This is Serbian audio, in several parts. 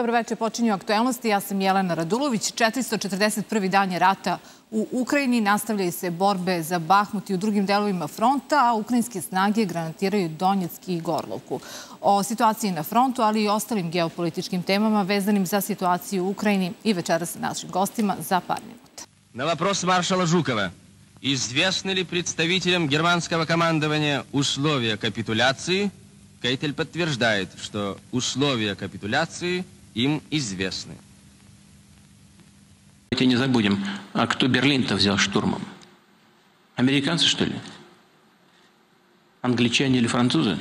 Dobro večer, počinju aktuelnosti. Ja sam Jelena Radulović. 441. dan je rata u Ukrajini. Nastavljaju se borbe za Bahmut i u drugim delovima fronta, a ukrajinske snage granatiraju Donjeck i Gorlovku. O situaciji na frontu, ali i ostalim geopolitičkim temama vezanim za situaciju u Ukrajini i večeras sa našim gostima za par minuta. Na vopros maršala Žukova. Известны ли представителям германского командования условия капитуляции? Кейтель подтверждает, что условия капитуляции им известны. Давайте не забудем, а кто Берлин-то взял штурмом? Американцы, что ли? Англичане или французы?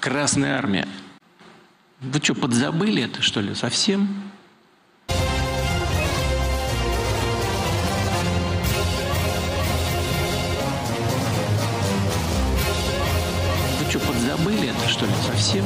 Красная армия. Вы что, подзабыли это, что ли, совсем? Совсем.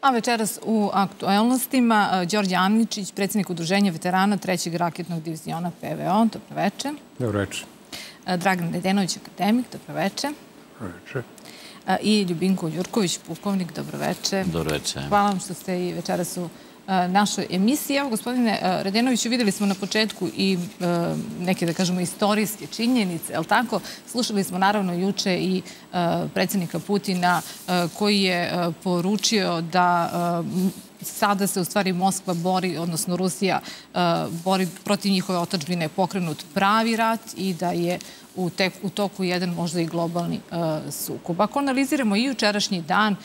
A večeras u aktuelnostima Đorđe Aničić, predsjednik Udruženja veterana 3. raketnog diviziona PVO. Dobro večer. Dobro večer. Dragan Radenović, akademik. Dobro večer. Dobro večer. I Ljubinko Đurković, pukovnik. Dobro večer. Dobro večer. Hvala vam što ste i večeras u našoj emisiji. Evo, gospodine Radenoviću, videli smo na početku i neke, da kažemo, istorijske činjenice, je li tako? Slušali smo naravno juče i predsjednika Putina koji je poručio da sada se u stvari Moskva bori, odnosno Rusija bori protiv njihove otadžbine, pokrenut pravi rat i da je u toku jedan možda i globalni sukob. Ako analiziramo i jučerašnji dan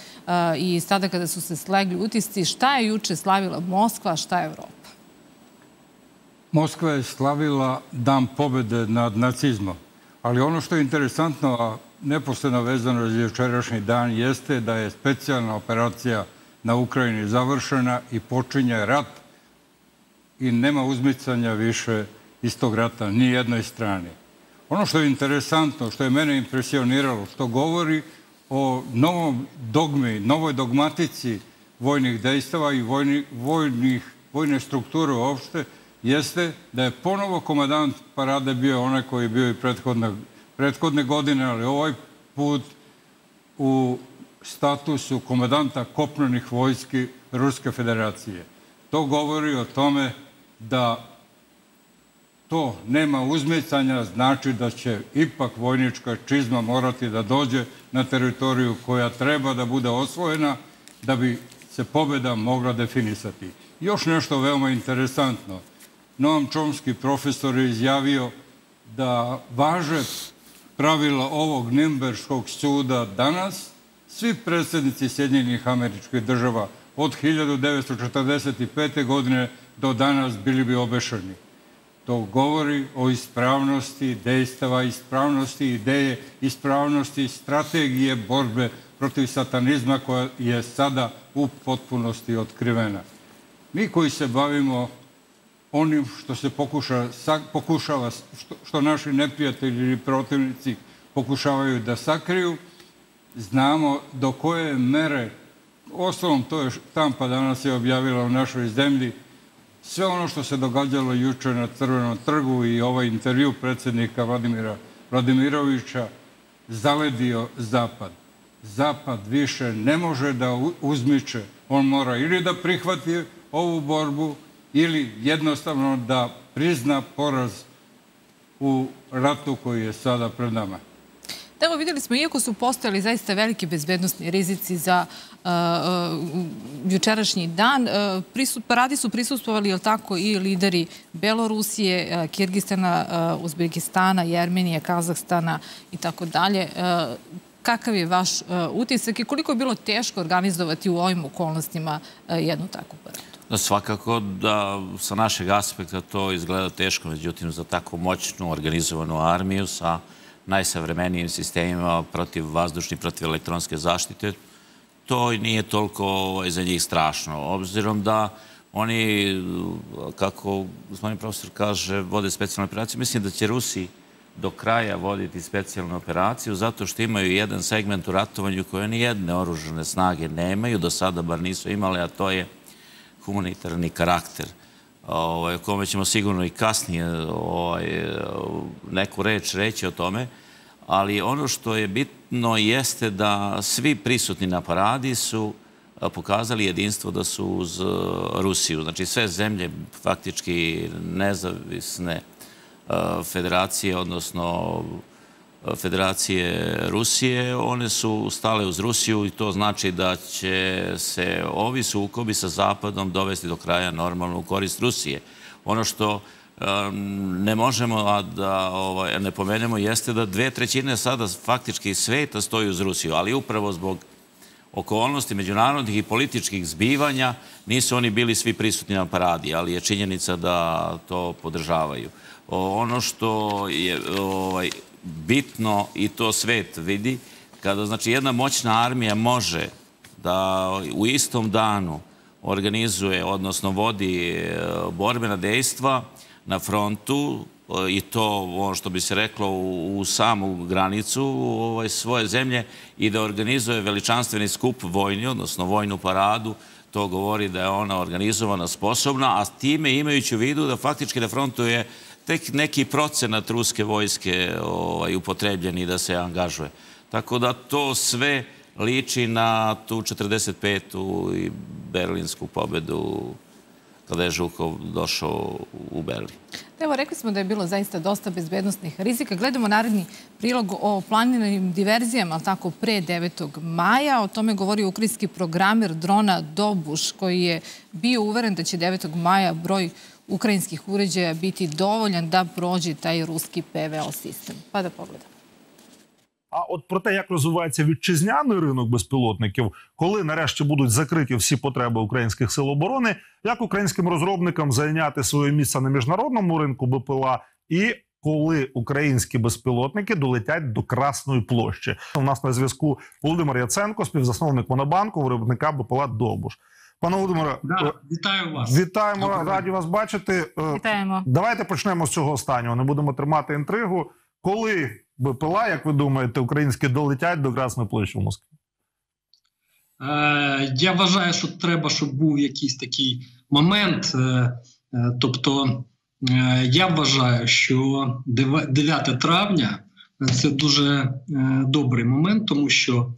i sada kada su se slegli utisci, šta je juče slavila Moskva, a šta je Evropa? Moskva je slavila dan pobede nad nacizmom. Ali ono što je interesantno, a neposredno vezano za jučerašnji dan, jeste da je specijalna operacija na Ukrajini završena i počinje rat i nema uzmicanja više iz tog rata ni jednoj strani. Ono što je interesantno, što je mene impresioniralo, što govori o novom dogmi, novoj dogmatici vojnih dejstava i vojne strukture uopšte, jeste da je ponovo komandant parade bio onaj koji je bio i prethodne godine, ali ovaj put u statusu komandanta kopnenih vojski Ruske federacije. To govori o tome da to nema uzmicanja, znači da će ipak vojnička čizma morati da dođe na teritoriju koja treba da bude osvojena da bi se pobjeda mogla definisati. Još nešto veoma interesantno. Noam Čomski, profesor, je izjavio da važe pravila ovog Nimberškog suda danas. Svi predsjednici Sjedinjenih Američkih Država od 1945. godine do danas bili bi obešeni. To govori o ispravnosti dejstava, ispravnosti ideje, ispravnosti strategije borbe protiv satanizma koja je sada u potpunosti otkrivena. Mi koji se bavimo onim što se pokušava, što naši neprijatelji ili protivnici pokušavaju da sakriju, znamo do koje mere, osnovom to je štampa danas je objavila u našoj zemlji, sve ono što se događalo juče na Crvenom trgu i ovaj intervju predsjednika Vladimira Vladimirovića zaledio Zapad. Zapad više ne može da uzmiče. On mora ili da prihvati ovu borbu ili jednostavno da prizna poraz u ratu koji je sada pred nama. Evo, vidjeli smo, iako su postojali zaista veliki bezbednostni rizici za jučerašnji dan, paradi su prisustvovali, je li tako, i lideri Belorusije, Kirgistana, Uzbekistana, Jermenije, Kazahstana i tako dalje. Kakav je vaš utisak i koliko je bilo teško organizovati u ovim okolnostima jednu takvu paradu? Da, svakako da sa našeg aspekta to izgleda teško, međutim za tako moćnu, organizovanu armiju sa najsavremenijim sistemima protiv vazdušnih, protiv elektronske zaštite, to nije toliko za njih strašno. Obzirom da oni, kako gospodin profesor kaže, vode specijalne operacije, mislim da će Rusi do kraja voditi specijalnu operaciju zato što imaju jedan segment u ratovanju koje nijedne oružane snage nemaju, do sada bar nisu imale, a to je humanitarni karakter, o kome ćemo sigurno i kasnije neku reč reći o tome, ali ono što je bitno jeste da svi prisutni na paradi su pokazali jedinstvo da su uz Rusiju. Znači sve zemlje faktički nezavisne federacije, odnosno federacije Rusije, one su stale uz Rusiju i to znači da će se ovi sukobi sa Zapadom dovesti do kraja normalno u korist Rusije. Ono što ne možemo a da ne pomenemo jeste da 2/3 sada faktički sveta stoji uz Rusiju, ali upravo zbog okolnosti međunarodnih i političkih zbivanja nisu oni bili svi prisutni na paradi, ali je činjenica da to podržavaju. Ono što je bitno, i to svet vidi, kada znači jedna moćna armija može da u istom danu organizuje, odnosno vodi borbena dejstva na frontu, i to, ono što bi se reklo, u samu granicu svoje zemlje, i da organizuje veličanstveni skup vojni, odnosno vojnu paradu, to govori da je ona organizovana, sposobna, a time imajući u vidu da faktički na frontu je tek neki procenat ruske vojske upotrebljeni i da se angažuje. Tako da to sve liči na tu 45. i berlinsku pobedu kada je Žukov došao u Berlin. Evo, rekli smo da je bilo zaista dosta bezbednostnih rizika. Gledamo naredni prilog o planiranim diverzijama, ali tako, pre 9. maja. O tome govori ukrajinski programer drona Drobouš, koji je bio uveren da će 9. maja broj ukrajinskih uređaja biti dovoljan da prođe taj ruski ПВО sistem. Pa da pogledamo. А от про те, як розвивається вітчизняний ринок безпілотників, коли нарешті будуть закриті всі потреби українських сил оборони, як українським розробникам зайняти своє місце на міжнародному ринку БПЛА, і коли українські безпілотники долетять до Красної площі. У нас на зв'язку Володимир Яценко, співзасновник Монобанку, виробника БПЛА «Drobouš». Пане Володимире, вітаю вас. Вітаємо, раді вас бачити. Вітаємо. Давайте почнемо з цього останнього, не будемо тримати інтригу. Коли БПЛА, як ви думаєте, українські долетять до Красної площі в Москві? Я вважаю, що треба, щоб був якийсь такий момент. Тобто, я вважаю, що 9 травня – це дуже добрий момент, тому що,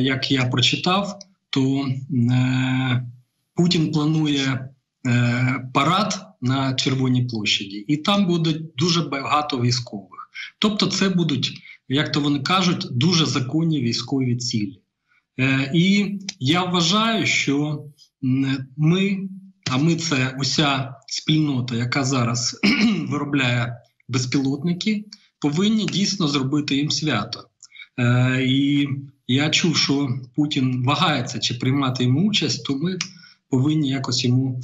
як я прочитав, то Путін планує парад на Червоній площаді, і там буде дуже багато військових. Тобто це будуть, як то вони кажуть, дуже законні військові цілі. І я вважаю, що ми це уся спільнота, яка зараз виробляє безпілотники, повинні дійсно зробити їм свято. І я чув, що Путін вагається, чи приймати йому участь, то ми повинні якось йому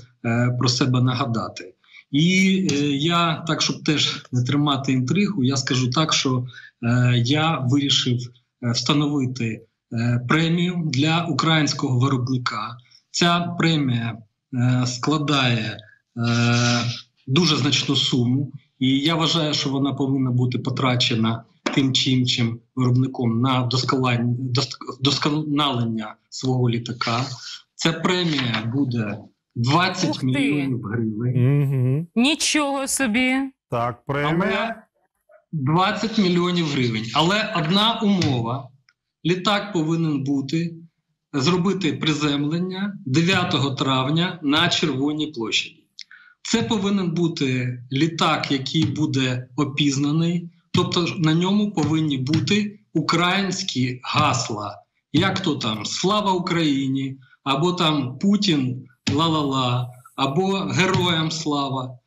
про себе нагадати. І я, так, щоб теж не тримати інтригу, я скажу так, що я вирішив встановити премію для українського виробника. Ця премія складає дуже значну суму, і я вважаю, що вона повинна бути потрачена тим чи іншим виробником на вдосконалення свого літака. Ця премія буде 20 мільйонів гривень. Нічого собі. Так, премія. 20 мільйонів гривень. Але одна умова. Літак повинен бути, зробити приземлення 9 травня на Червоній площаді. Це повинен бути літак, який буде опізнаний. Тобто на ньому повинні бути українські гасла. Як то там «Слава Україні», або там «Путін», «Ла-ла-ла», або «Героям слава».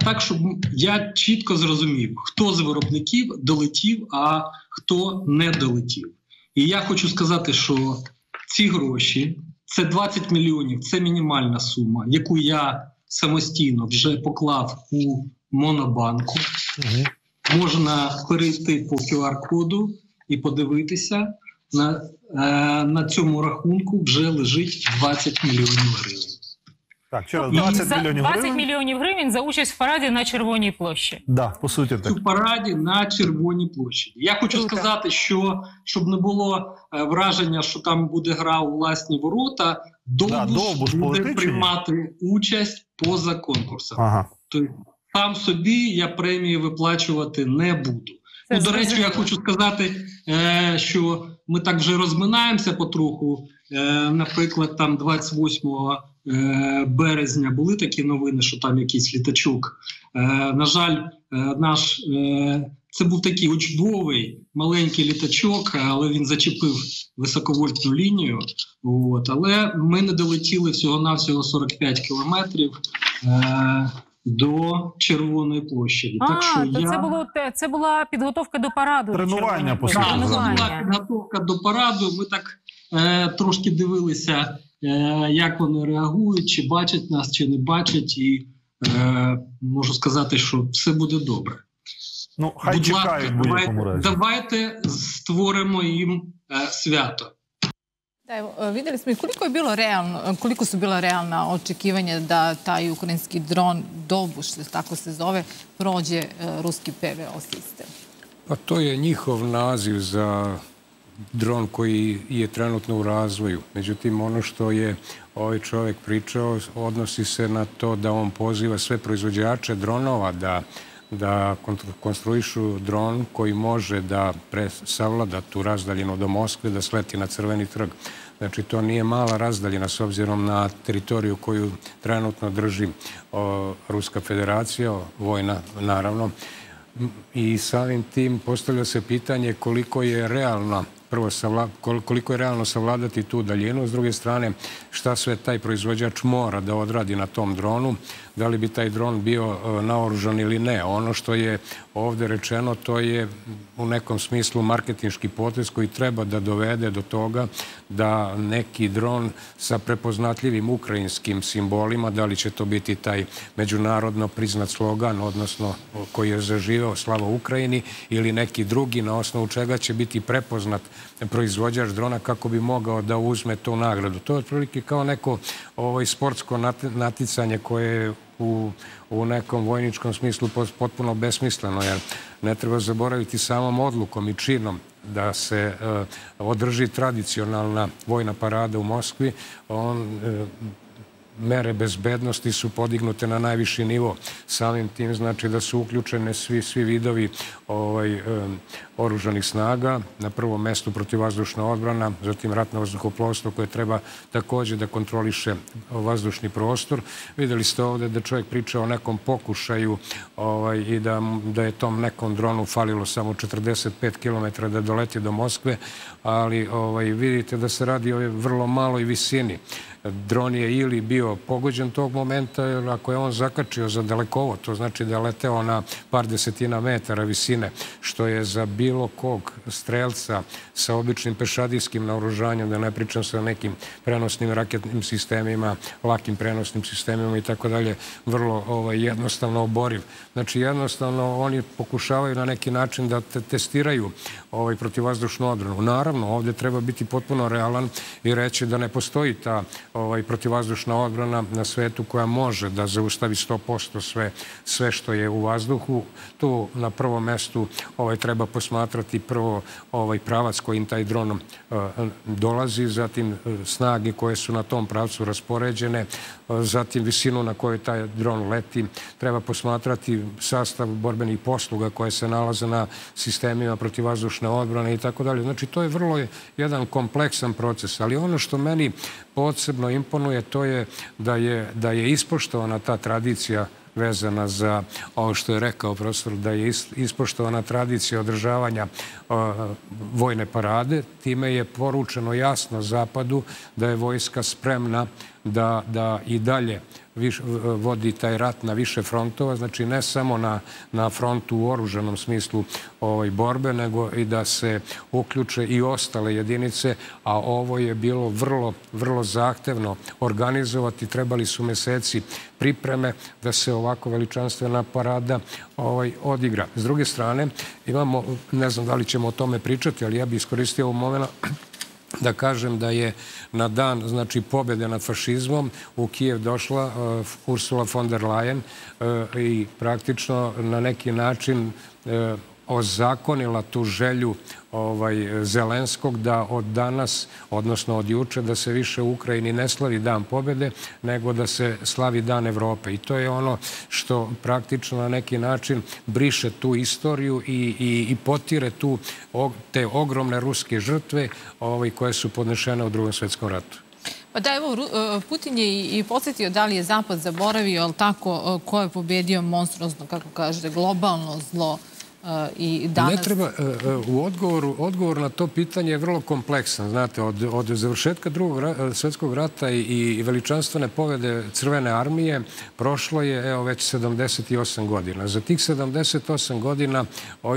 Так, щоб я чітко зрозумів, хто з виробників долетів, а хто не долетів. І я хочу сказати, що ці гроші, Це 20 мільйонів, це мінімальна сума, яку я самостійно вже поклав у Монобанку. Можна перейти по QR-коду і подивитися. На цьому рахунку вже лежить 20 мільйонів гривень. Так, ще раз, 20 мільйонів гривень за участь в параді на Червоній площі. Да, по суті так. У параді на Червоній площі. Я хочу сказати, що, щоб не було враження, що там буде гра у власні ворота, Довбуш буде приймати участь поза конкурсом. Ага. Тобто сам собі я премії виплачувати не буду. Ну, до речі, я хочу сказати, що ми так вже розминаємося потроху. Наприклад, там 28 березня були такі новини, що там якийсь літачок. На жаль, це був такий учбовий, маленький літачок, але він зачепив високовольтну лінію. Але ми не долетіли всього-навсього 45 кілометрів до Червоної площі. Це була підготовка до параду. Тренування, по суті. Так, це була підготовка до параду. Ми так трошки дивилися, як вони реагують, чи бачать нас, чи не бачать. І можу сказати, що все буде добре. Ну, хай чекають, будь-якому разі. Давайте створимо їм свято. Da, vidjeli smo i koliko su bila realna očekivanja da taj ukrajinski dron Dobuš, tako se zove, prođe ruski PVO sistem. Pa to je njihov naziv za dron koji je trenutno u razvoju. Međutim, ono što je ovaj čovjek pričao odnosi se na to da on poziva sve proizvođače dronova da konstruišu dron koji može da savlada tu razdaljinu do Moskve, da sleti na Crveni trg. Znači, to nije mala razdaljina s obzirom na teritoriju koju trenutno drži Ruska federacija, vojna naravno. I samim tim postavlja se pitanje koliko je realno savladati tu daljinu. S druge strane, šta sve taj proizvođač mora da odradi na tom dronu, da li bi taj dron bio naoružan ili ne. Ono što je ovdje rečeno, to je u nekom smislu marketinški potez koji treba da dovede do toga da neki dron sa prepoznatljivim ukrajinskim simbolima, da li će to biti taj međunarodno priznat slogan, odnosno koji je zaživeo slava Ukrajini, ili neki drugi na osnovu čega će biti prepoznat proizvođač drona kako bi mogao da uzme tu nagradu. To je otprilike kao neko sportsko naticanje koje je u nekom vojničkom smislu potpuno besmisleno, jer ne treba zaboraviti samom odlukom i činom da se održi tradicionalna vojna parada u Moskvi. Mere bezbednosti su podignute na najviši nivo. Samim tim znači da su uključene svi vidovi oružanih snaga. Na prvom mjestu protivvazdušna odbrana, zatim ratno vazduhoplovstvo koje treba također da kontroliše vazdušni prostor. Vidjeli ste ovdje da čovjek priča o nekom pokušaju i da je tom nekom dronu falilo samo 45 km da doleti do Moskve, ali vidite da se radi o vrlo maloj visini. Dron je ili bio pogođen tog momenta, jer ako je on zakačio za dalekovo, to znači da je leteo na par desetina metara visine, što je za bilo kog strelca sa običnim pešadijskim naoružanjem, da ne pričam sa nekim prenosnim raketnim sistemima, lakim prenosnim sistemima i tako dalje, vrlo jednostavno oboriv. Znači jednostavno oni pokušavaju na neki način da testiraju protivvazdušnu odbranu. Naravno, ovdje treba biti potpuno realan i reći da ne postoji ta protivvazdušna odbrana na svetu koja može da zaustavi 100% sve što je u vazduhu. Tu na prvom mjestu treba posmatrati prvo pravac kojim taj dron dolazi, zatim snage koje su na tom pravcu raspoređene, zatim visinu na kojoj taj dron leti. Treba posmatrati sastav borbenih posluga koje se nalaze na sistemima protivvazdušne odbrane i tako dalje. Znači, to je vrlo jedan kompleksan proces, ali ono što meni posebno imponuje to je da je ispoštovana ta tradicija vezana za ovo što je rekao profesor, da je ispoštovana tradicija održavanja vojne parade. Time je poručeno jasno Zapadu da je vojska spremna da i dalje vodi taj rat na više frontova, znači ne samo na frontu u oružanom smislu borbe, nego i da se uključe i ostale jedinice, a ovo je bilo vrlo zahtevno organizovati. Trebali su meseci pripreme da se ovako veličanstvena parada odigra. S druge strane, imamo, ne znam da li ćemo o tome pričati, ali ja bih iskoristio ovu momenat da kažem da je na dan, znači, pobjede nad fašizmom u Kijev došla Ursula von der Leyen i praktično na neki način ozakonila tu želju Zelenskog da od danas, odnosno od juče, da se više u Ukrajini ne slavi dan pobjede, nego da se slavi dan Evrope. I to je ono što praktično na neki način briše tu istoriju i potire tu te ogromne ruske žrtve koje su podnešene u Drugom svjetskom ratu. Da, evo, Putin je i podsjetio da li je Zapad zaboravio, ali tako, ko je pobjedio monstruozno, kako kažete, globalno zlo. Odgovor na to pitanje je vrlo kompleksan. Znate, od završetka Drugog svjetskog rata i veličanstvene pobjede Crvene armije prošlo je, evo, već 78 godina. Za tih 78 godina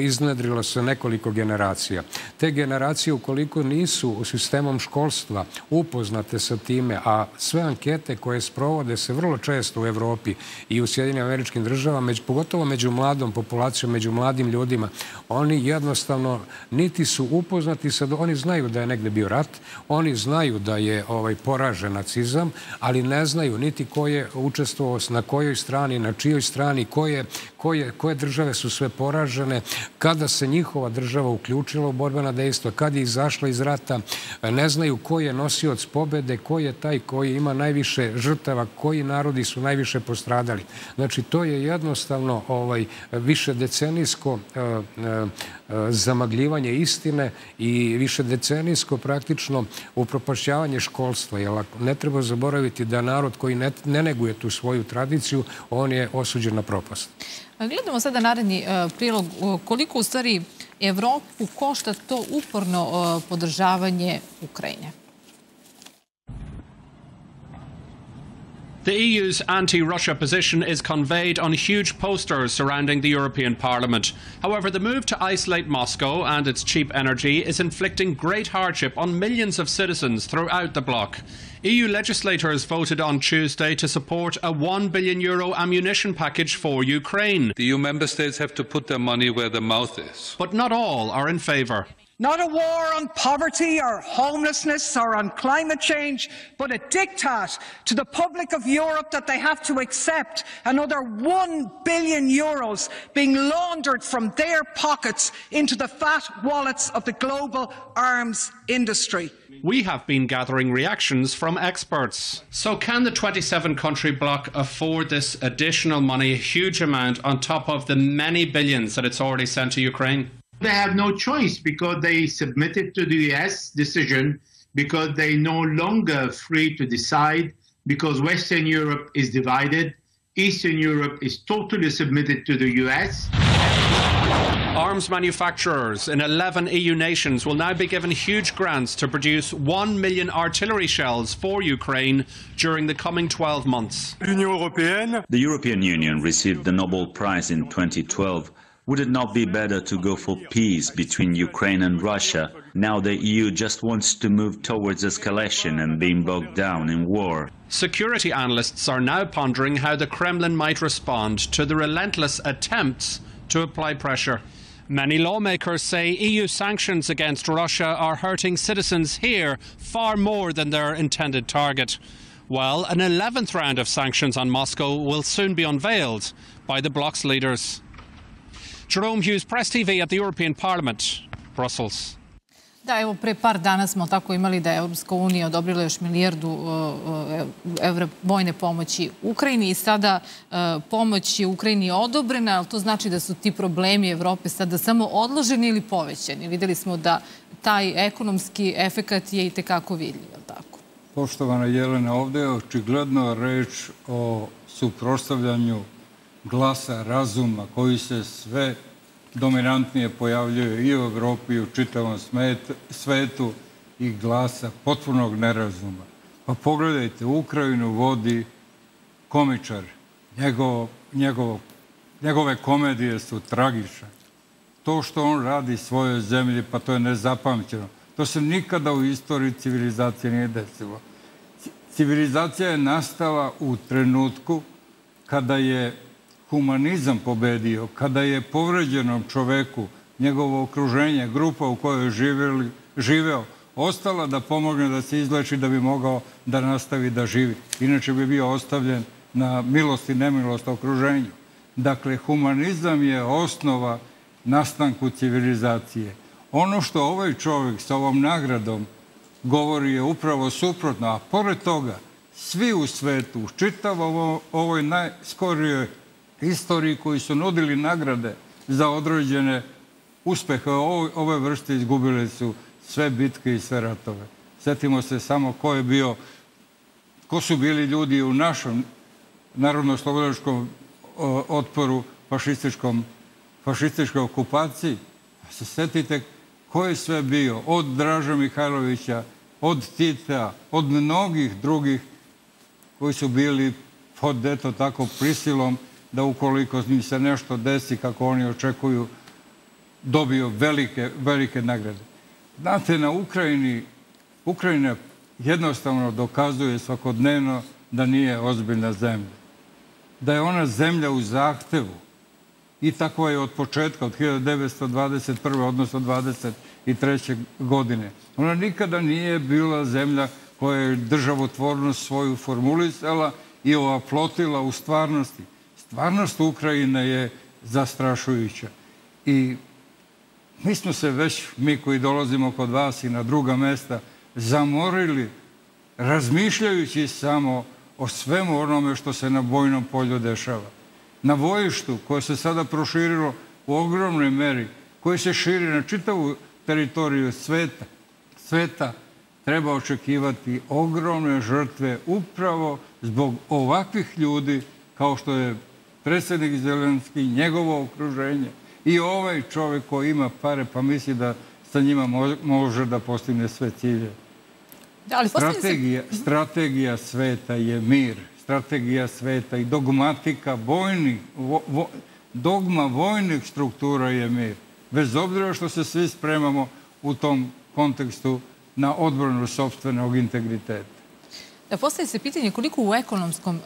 iznedrilo se nekoliko generacija. Te generacije, ukoliko nisu sistemom školstva upoznate sa time, a sve ankete koje sprovode se vrlo često u Evropi i u Sjedinim Američkim Državama, pogotovo među mladom populacijom, među mladim ljudima, oni jednostavno niti su upoznati sad, oni znaju da je negde bio rat, oni znaju da je poražen nacizam, ali ne znaju niti ko je učestvovao, na kojoj strani, na čijoj strani, koje države su sve poražene, kada se njihova država uključila u borbena dejstva, kada je izašla iz rata, ne znaju ko je nosioc pobede, ko je taj koji ima najviše žrtava, koji narodi su najviše postradali. Znači, to je jednostavno više decenijsko zamagljivanje istine i više decenijsko praktično upropašćavanje školstva. Ne treba zaboraviti da narod koji ne neguje tu svoju tradiciju, on je osuđen na propast. Gledamo sada naredni prilog. Koliko u stvari Evropu košta to uporno podržavanje Ukrajine? The EU's anti-Russia position is conveyed on huge posters surrounding the European Parliament. However, the move to isolate Moscow and its cheap energy is inflicting great hardship on millions of citizens throughout the bloc. EU legislators voted on Tuesday to support a €1 billion ammunition package for Ukraine. The EU member states have to put their money where their mouth is. But not all are in favour. Not a war on poverty or homelessness or on climate change, but a diktat to the public of Europe that they have to accept another €1 billion being laundered from their pockets into the fat wallets of the global arms industry. We have been gathering reactions from experts. So can the 27-country bloc afford this additional money, a huge amount, on top of the many billions that it's already sent to Ukraine? They have no choice because they submitted to the US decision, because they no longer free to decide, because Western Europe is divided, Eastern Europe is totally submitted to the US. Arms manufacturers in 11 EU nations will now be given huge grants to produce 1 million artillery shells for Ukraine during the coming 12 months. The European Union received the Nobel Prize in 2012. Would it not be better to go for peace between Ukraine and Russia? Now the EU just wants to move towards escalation and being bogged down in war. Security analysts are now pondering how the Kremlin might respond to the relentless attempts to apply pressure. Many lawmakers say EU sanctions against Russia are hurting citizens here far more than their intended target. Well, an 11th round of sanctions on Moscow will soon be unveiled by the bloc's leaders. Jerome Hughes, Press TV at the European Parliament, Brussels. Da, evo, pre par dana smo tako imali da je Evropska unija odobrila još milijardu evra vojne pomoći Ukrajini i sada pomoć je Ukrajini odobrena, ali to znači da su ti problemi Evrope sada samo odloženi ili povećeni. Videli smo da taj ekonomski efekat je i tekako vidljiv, je li tako? Poštovana Jelena, ovde je očigledno reč o suprotstavljanju glasa razuma koji se sve dominantnije pojavljaju i u Evropi i u čitavom svetu i glasa potpunog nerazuma. Pa pogledajte, Ukrajinu vodi komičar. Njegove komedije su tragične. To što on radi svojoj zemlji, pa to je nezapamćeno. To se nikada u istoriji civilizacije nije desilo. Civilizacija je nastala u trenutku kada je humanizam pobedio, kada je povređenom čoveku njegovo okruženje, grupa u kojoj je živeo, ostala da pomogne da se izleči da bi mogao da nastavi da živi. Inače bi bio ostavljen na milost i nemilost okruženju. Dakle, humanizam je osnova nastanku civilizacije. Ono što ovaj čovjek sa ovom nagradom govori je upravo suprotno, a pored toga svi u svetu, čitavo ovoj najskorijoj istoriji koji su nudili nagrade za određene uspehe ove vrste, izgubile su sve bitke i sve ratove. Sjetimo se samo ko su bili ljudi u našem narodno-slobodačkom otporu, fašističkoj okupaciji. Se sjetite ko je sve bio, od Draže Mihailovića, od Tita, od mnogih drugih koji su bili pod, eto tako, prisilom da ukoliko im se nešto desi kako oni očekuju, dobio velike nagrade. Znate, na Ukrajini, Ukrajina jednostavno dokazuje svakodnevno da nije ozbiljna zemlja. Da je ona zemlja u zahtevu i takva je od početka, od 1921. odnosno 1923. godine. Ona nikada nije bila zemlja koja je državotvornost svoju formulisala i oplotila u stvarnosti. Stvarnost Ukrajine je zastrašujuća. I mi smo se već, mi koji dolazimo kod vas i na druga mesta, zamorili razmišljajući samo o svemu onome što se na bojnom polju dešava. Na bojištu koje se sada proširilo u ogromnoj meri, koje se širi na čitavu teritoriju sveta, treba očekivati ogromne žrtve upravo zbog ovakvih ljudi kao što je predsjednik Zelenski, njegovo okruženje i ovaj čovjek koji ima pare pa misli da sa njima može da postigne sve cilje. Strategija sveta je mir. Strategija sveta i dogmatika vojnih struktura je mir. Bez obzira što se svi spremamo u tom kontekstu na odbranu sopstvenog integriteta. Postavlja se pitanje koliko u ekonomskom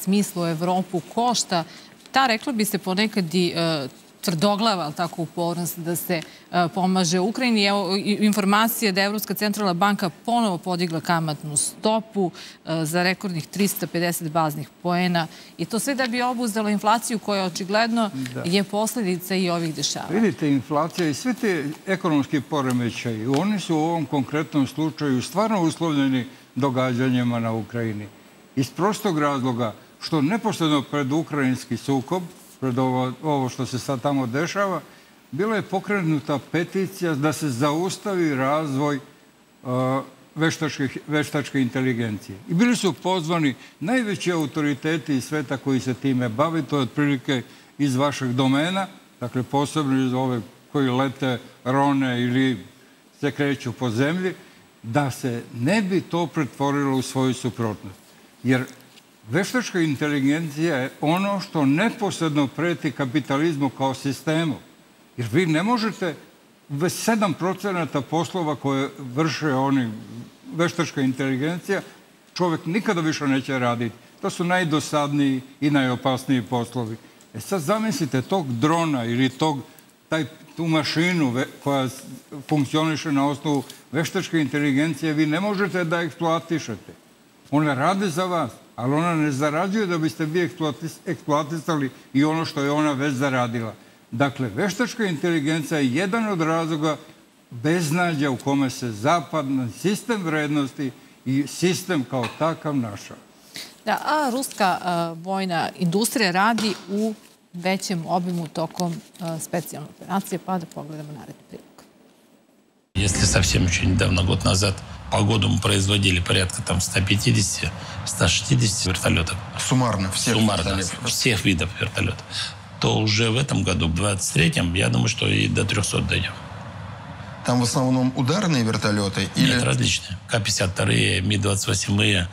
smislu Evropu košta, ta, rekla bi se, ponekad i tvrdoglava, ali tako, upornost da se pomaže Ukrajini. Evo, informacija da je Evropska centralna banka ponovo podigla kamatnu stopu za rekordnih 350 baznih poena i to sve da bi obuzdalo inflaciju koja očigledno je posljedica i ovih dešava. Vidite, inflacija i sve te ekonomski poremećaji, oni su u ovom konkretnom slučaju stvarno uslovljeni događanjima na Ukrajini. Iz prostog razloga što neposredno pred ukrajinski sukob, pred ovo što se sad tamo dešava, bila je pokrenuta peticija da se zaustavi razvoj veštačke inteligencije. I bili su pozvani najveći autoriteti iz sveta koji se time bavi, to je otprilike iz vašeg domena, dakle posebno iz ove koji lete, rone ili se kreću po zemlji, da se ne bi to pretvorilo u svoju suprotnost. Jer veštačka inteligencija je ono što neposredno preti kapitalizmu kao sistemu. Jer vi ne možete 7% poslova koje vrše oni, veštačka inteligencija, čovjek nikada više neće raditi. To su najdosadniji i najopasniji poslovi. E sad zamislite tog drona ili tu mašinu koja funkcioniše na osnovu veštačke inteligencije, vi ne možete da eksploatišete. Ona radi za vas, ali ona ne zarađuje da biste vi eksploatisali i ono što je ona već zaradila. Dakle, veštačka inteligencija je jedan od razloga beznađa u kome se zapadni sistem vrednosti i sistem kao takav našao. Da, a ruska vojna industrija radi u većem obimu tokom specijalne operacije, pa da pogledamo naredni prilog. Если совсем еще недавно, год назад, по году мы производили порядка 150-160 вертолетов. Суммарно? Всех видов вертолетов. То уже в этом году, в 23-м, я думаю, что и до 300 дойдем. Там в основном ударные вертолеты? Или... Нет, различные. К-52, Ми-28,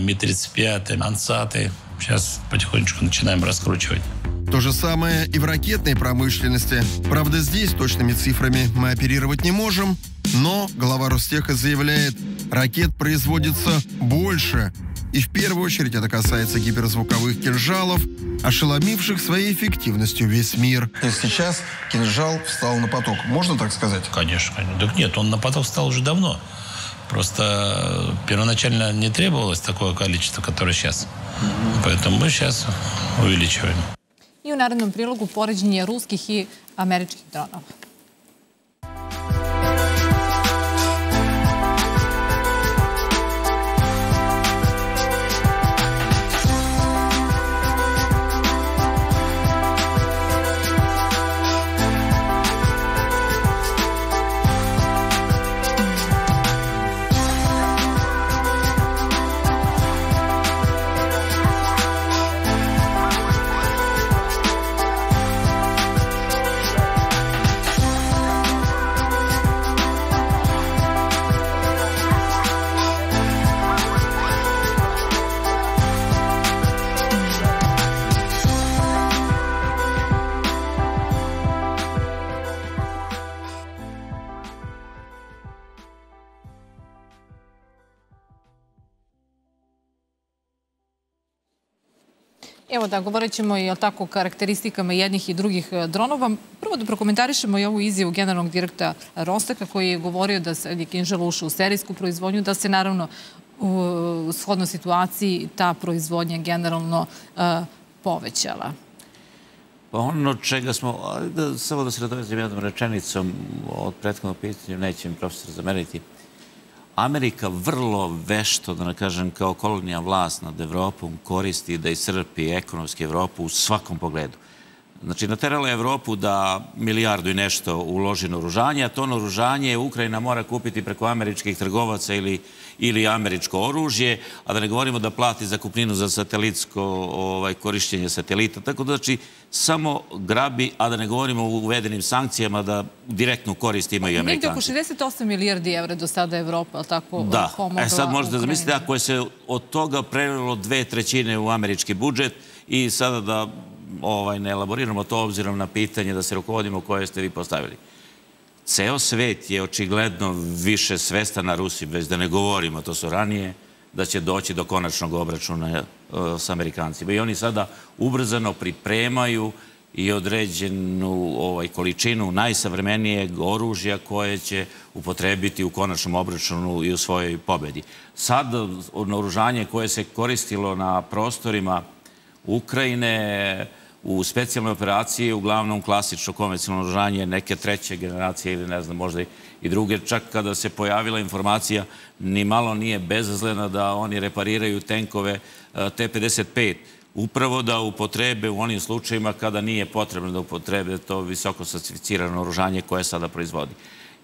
Ми-35, Лансеты. Сейчас потихонечку начинаем раскручивать. То же самое и в ракетной промышленности. Правда, здесь точными цифрами мы оперировать не можем, но глава Ростеха заявляет, ракет производится больше. И в первую очередь это касается гиперзвуковых кинжалов, ошеломивших своей эффективностью весь мир. То есть сейчас кинжал встал на поток, можно так сказать? Конечно. Так нет, он на поток встал уже давно. Просто первоначально не требовалось такое количество, которое сейчас. Поэтому мы сейчас увеличиваем. И в наредном прилогу порождение русских и американских дронов. Evo da, govorit ćemo i o tako karakteristikama jednih i drugih dronova. Prvo da prokomentarišemo i ovu izjavu generalnog direktora Rosteha koji je govorio da je kinžal ušao u serijsku proizvodnju, da se naravno u shodnoj situaciji ta proizvodnja generalno povećala. Pa ono čega smo, samo da se nadovezim jednom rečenicom od prethodnog pitanja, neće mi profesor zameriti. Amerika vrlo vešto, da ne kažem, kao kolonijalna vlast nad Evropom koristi da iscrpi ekonomski Evropu u svakom pogledu. Znači, naterala Evropu da milijardu i nešto uloži na oružanje, a to na oružanje Ukrajina mora kupiti preko američkih trgovaca ili američko oružje, a da ne govorimo da plati zakupninu za satelitsko korišćenje satelita. Tako da, znači, samo grabi, a da ne govorimo o uvedenim sankcijama, da direktnu korist imaju Amerikanci. Negdje oko 68 milijardi evra do sada Evropa, ali tako? Da, sad možete da zamislite, ako je se od toga prelilo 2/3 u američki budžet i sada da ne elaboriramo to obzirom na pitanje da se rukovodimo koje ste vi postavili. Ceo svet je očigledno više svestan na Rusiji, bez da ne govorimo, to su ranije, da će doći do konačnog obračuna s Amerikancima. I oni sada ubrzano pripremaju i određenu količinu najsavremenijeg oružja koje će upotrebiti u konačnom obračunu i u svojoj pobedi. Sad, naoružanje koje se koristilo na prostorima Ukrajine u specijalnoj operaciji, uglavnom klasično konvencionalno oružanje neke treće generacije ili ne znam, možda i druge. Čak kada se pojavila informacija, ni malo nije bezazlena da oni repariraju tenkove T-55. Upravo da upotrebe u onim slučajima kada nije potrebno da upotrebe to visoko sofisticirano oružanje koje sada proizvodi.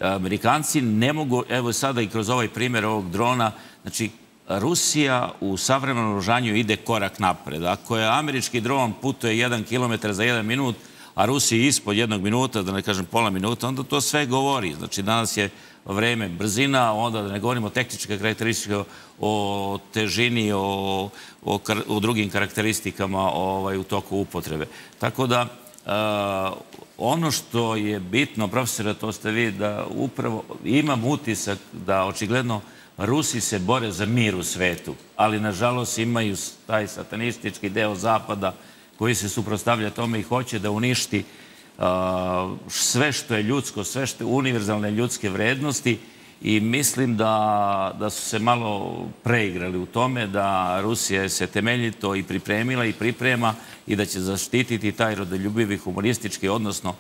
Amerikanci ne mogu, evo sada i kroz ovaj primjer ovog drona, znači Rusija u savremenom oružanju ide korak napred. Ako je američki dron putuje 1 kilometar za 1 minut, a Rusiji ispod 1 minuta, da ne kažem pola minuta, onda to sve govori. Znači, danas je vreme brzina, onda da ne govorimo tehničke karakteristike, o težini, o drugim karakteristikama u toku upotrebe. Tako da, ono što je bitno, profesore, to ste vi, da upravo imam utisak da očigledno Rusi se bore za mir u svetu, ali nažalost imaju taj satanistički deo Zapada koji se suprotstavlja tome i hoće da uništi sve što je ljudsko, sve što je univerzalne ljudske vrednosti i mislim da su se malo preigrali u tome, da Rusija se temeljito i pripremila i priprema i da će zaštititi taj rodoljubivi humanistički, odnosno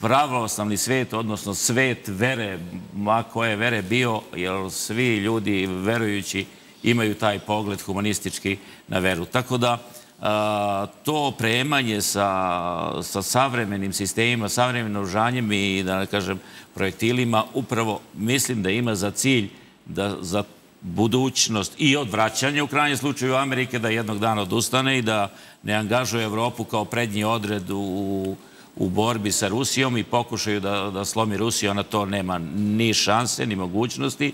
pravoslavni svet, odnosno svet vere, ma koje vere bio, jer svi ljudi verujući imaju taj pogled humanistički na veru. Tako da to opremanje sa savremenim sistemima, savremenim oružanjem i, da ne kažem, projektilima, upravo mislim da ima za cilj da za budućnost i odvraćanje u krajnjem slučaju Amerike da jednog dana odustane i da ne angažuje Evropu kao prednji odred u u borbi sa Rusijom i pokušaju da slomi Rusiju, ona to nema ni šanse, ni mogućnosti.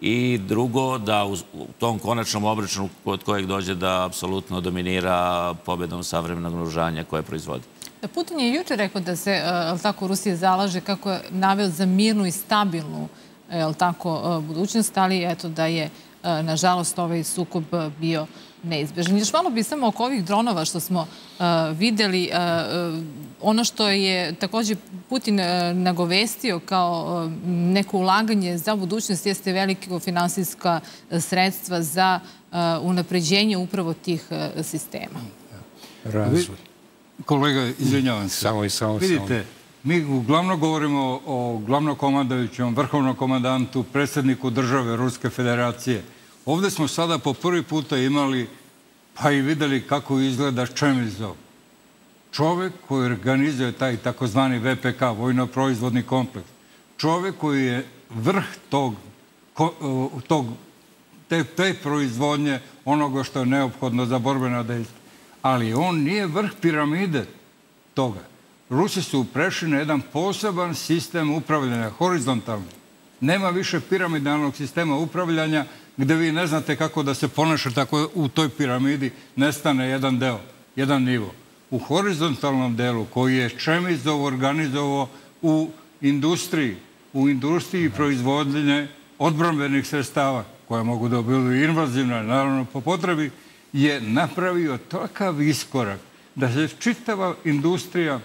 I drugo, da u tom konačnom obračunu od kojeg dođe da apsolutno dominira pobedom savremenog naoružanja koje proizvodi. Putin je jučer rekao da se Rusija zalaže, kako je naveo, za mirnu i stabilnu budućnost, ali eto da je nažalost ovaj sukob bio neizbežan. Još malo bi samo oko ovih dronova što smo videli. Ono što je također Putin nagovestio kao neko ulaganje za budućnost jeste velika finansijska sredstva za unapređenje upravo tih sistema. Razvoj. Kolega, izvinjavam se. Vidite, mi uglavnom govorimo o glavnokomandajućem, vrhovnom komandantu, predsjedniku države Ruske federacije. Ovdje smo sada po prvi puta imali, pa i videli kako izgleda Čemezov. Čovjek koji organizuje taj takozvani VPK, vojno-proizvodni kompleks. Čovjek koji je vrh te proizvodnje, onoga što je neophodno za borbena dejstva. Ali on nije vrh piramide toga. Rusi su prešli na jedan poseban sistem upravljanja, horizontalni. Nema više piramidalnog sistema upravljanja gdje vi ne znate kako da se ponaša, tako u toj piramidi nestane jedan deo, jedan nivo. U horizontalnom delu koji je Čemizov organizovao u industriji proizvodnje odbrambenih sredstava koja mogu da budu invazivna, naravno po potrebi, je napravio takav iskorak da se čitava industrija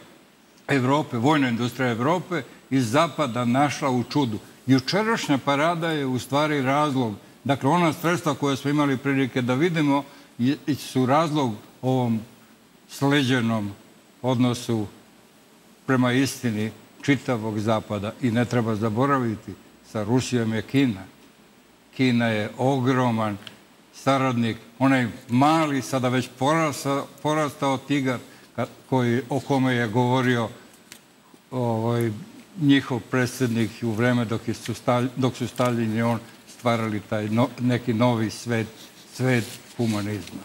Evrope, vojna industrija Evrope iz Zapada našla u čudu. Jučerašnja parada je u stvari razlog. Dakle, ona sredstva koje smo imali prilike da vidimo su razlog ovom sleđenom odnosu prema istini čitavog Zapada. I ne treba zaboraviti, sa Rusijom je Kina. Kina je ogroman saradnik, onaj mali, sada već porastao tigar o kome je govorio njihov predsjednik u vreme dok su Staljin i on stvarali taj neki novi svet humanizma.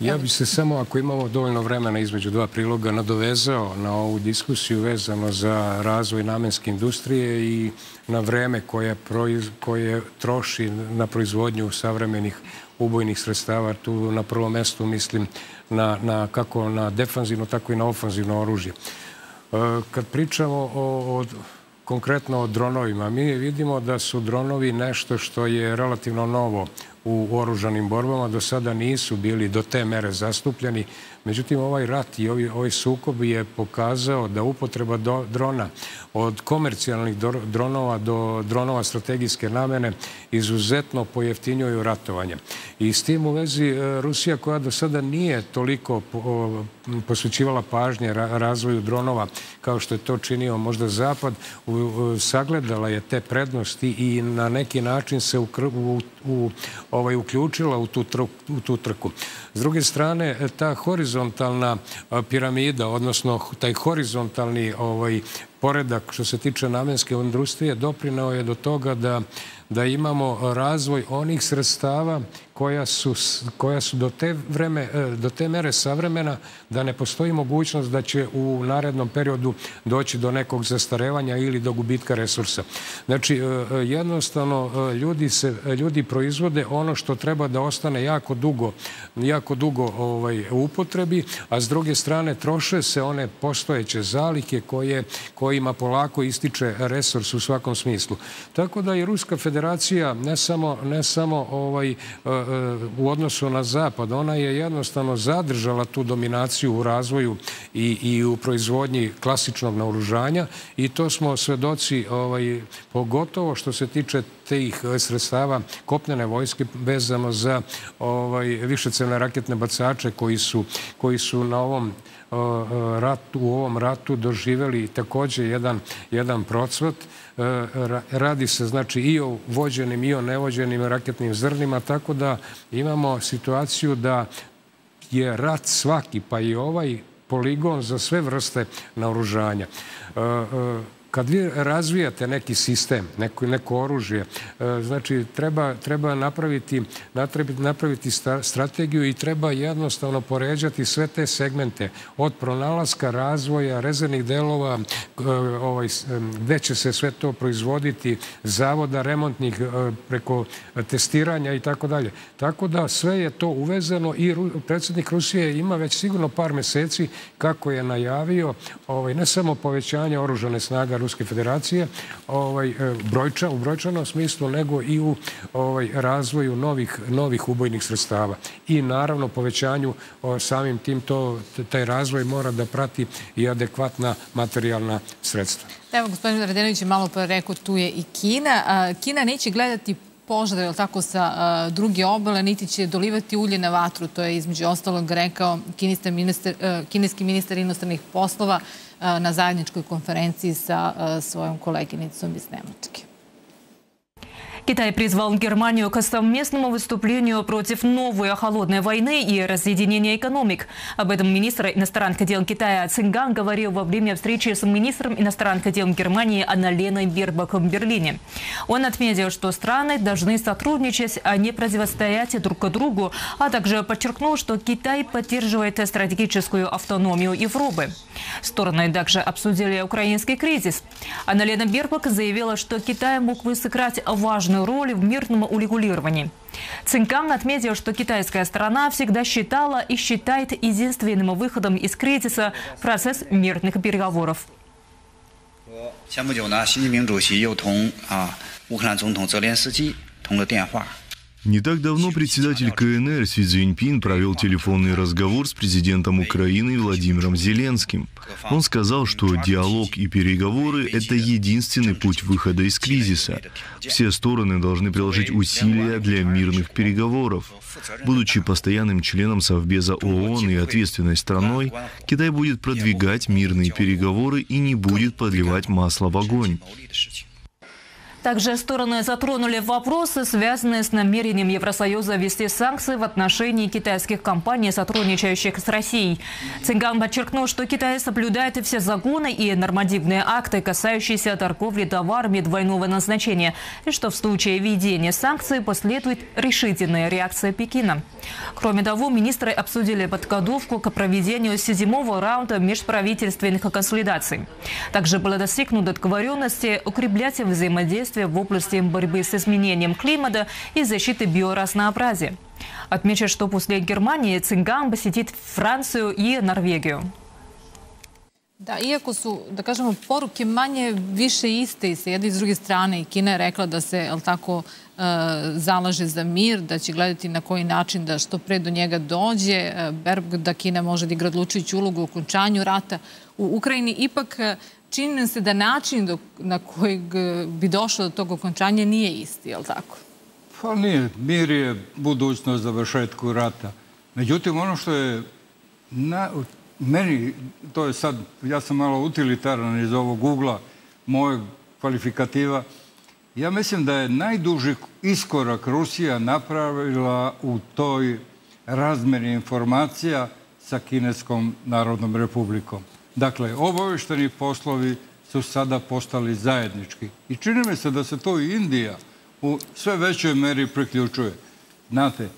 Ja bih se samo, ako imamo dovoljno vremena između dva priloga, nadovezao na ovu diskusiju vezano za razvoj namenske industrije i na vreme koje troši na proizvodnju savremenih ubojnih sredstava. Tu na prvom mestu mislim kako na defanzivno, tako i na ofanzivno oružje. Kad pričamo konkretno o dronovima, mi vidimo da su dronovi nešto što je relativno novo u oružanim borbama. Do sada nisu bili do te mere zastupljeni. Međutim, ovaj rat i ovaj sukob je pokazao da upotreba drona, od komercijalnih dronova do dronova strategijske namene, izuzetno pojeftinjuju ratovanje. I s tim u vezi Rusija, koja do sada nije toliko posvećivala pažnje razvoju dronova kao što je to činio možda Zapad, sagledala je te prednosti i na neki način se uključila u tu trku. S druge strane, ta horizontalna piramida, odnosno taj horizontalni poredak što se tiče namenske industrije, doprinao je do toga da imamo razvoj onih sredstava koja su do te mere savremena da ne postoji mogućnost da će u narednom periodu doći do nekog zastarevanja ili do gubitka resursa. Znači, jednostavno, ljudi proizvode ono što treba da ostane jako dugo u upotrebi, a s druge strane troše se one postojeće zalike kojima polako ističe resurs u svakom smislu. Tako da je Ruska federacija ne samo u odnosu na Zapad, ona je jednostavno zadržala tu dominaciju u razvoju i u proizvodnji klasičnog naoružanja i to smo svedoci, pogotovo što se tiče tih sredstava kopnene vojske vezano za višecevne raketne bacače koji su u ovom ratu doživjeli također jedan procvat. Radi se, znači, i o vođenim i o nevođenim raketnim zrnima, tako da imamo situaciju da je rat svaki, pa i ovaj, poligon za sve vrste naoružanja. Kad vi razvijate neki sistem, neko oružje, znači treba napraviti strategiju i treba jednostavno poređati sve te segmente od pronalaska, razvoja, rezervnih delova, gde će se sve to proizvoditi, zavoda, remontnih, preko testiranja i tako dalje. Tako da sve je to uvezano i predsjednik Rusije ima već sigurno par meseci kako je najavio ne samo povećanje oružane snaga Ruske federacije u brojčanom smislu, nego i u razvoju novih ubojnih sredstava. I naravno povećanju samim tim taj razvoj mora da prati i adekvatna materijalna sredstva. Evo, gospodin Radenović je malo pre rekao, tu je i Kina. Kina neće gledati požare, ili tako, sa druge obale, niti će dolivati ulje na vatru. To je između ostalog rekao kineski ministar inostranih poslova na zajedničkoj konferenciji sa svojom koleginicom iz Nemačke. Китай призвал Германию к совместному выступлению против новой холодной войны и разъединения экономик. Об этом министр иностранных дел Китая Циньган говорил во время встречи с министром иностранных дел Германии Анналеной Бербок в Берлине. Он отметил, что страны должны сотрудничать, а не противостоять друг другу, а также подчеркнул, что Китай поддерживает стратегическую автономию Европы. Стороны также обсудили украинский кризис. Анналена Бербок заявила, что Китай мог бы сыграть важную роль в мирном урегулировании. Цинькан отметил, что китайская страна всегда считала и считает единственным выходом из кризиса процесс мирных переговоров. Не так давно председатель КНР Си Цзиньпин провел телефонный разговор с президентом Украины Владимиром Зеленским. Он сказал, что диалог и переговоры – это единственный путь выхода из кризиса. Все стороны должны приложить усилия для мирных переговоров. Будучи постоянным членом Совбеза ООН и ответственной страной, Китай будет продвигать мирные переговоры и не будет подливать масло в огонь. Также стороны затронули вопросы, связанные с намерением Евросоюза ввести санкции в отношении китайских компаний, сотрудничающих с Россией. Циньган подчеркнул, что Китай соблюдает все законы и нормативные акты, касающиеся торговли товарами двойного назначения, и что в случае введения санкций последует решительная реакция Пекина. Кроме того, министры обсудили подготовку к проведению 7-го раунда межправительственных консолидаций. Также было достигнуто договоренности укреплять взаимодействие в области борьбы с изменением климата и защиты биоразнообразия. Отмечу, что после Германии Циньган посетит Францию и Норвегию. Da, iako su, da kažemo, poruke manje više iste i sa jedne i s druge strane, i Kina je rekla da se, jel tako, zalaže za mir, da će gledati na koji način da što pre do njega dođe, da Kina može da igra odlučujuću ulogu u okončanju rata u Ukrajini, ipak čini nam se da način na kojeg bi došlo do tog okončanja nije isti, jel tako? Pa nije. Mir je budućnost završetku rata. Međutim, ono što je meni, to je sad, ja sam malo utilitaran iz ovog ugla mojeg kvalifikativa, ja mislim da je najduži iskorak Rusija napravila u toj razmeni informacija sa Kineskom Narodnom Republikom. Dakle, obavešteni poslovi su sada postali zajednički. I čini mi se da se to i Indija u sve većoj meri priključuje. Znate,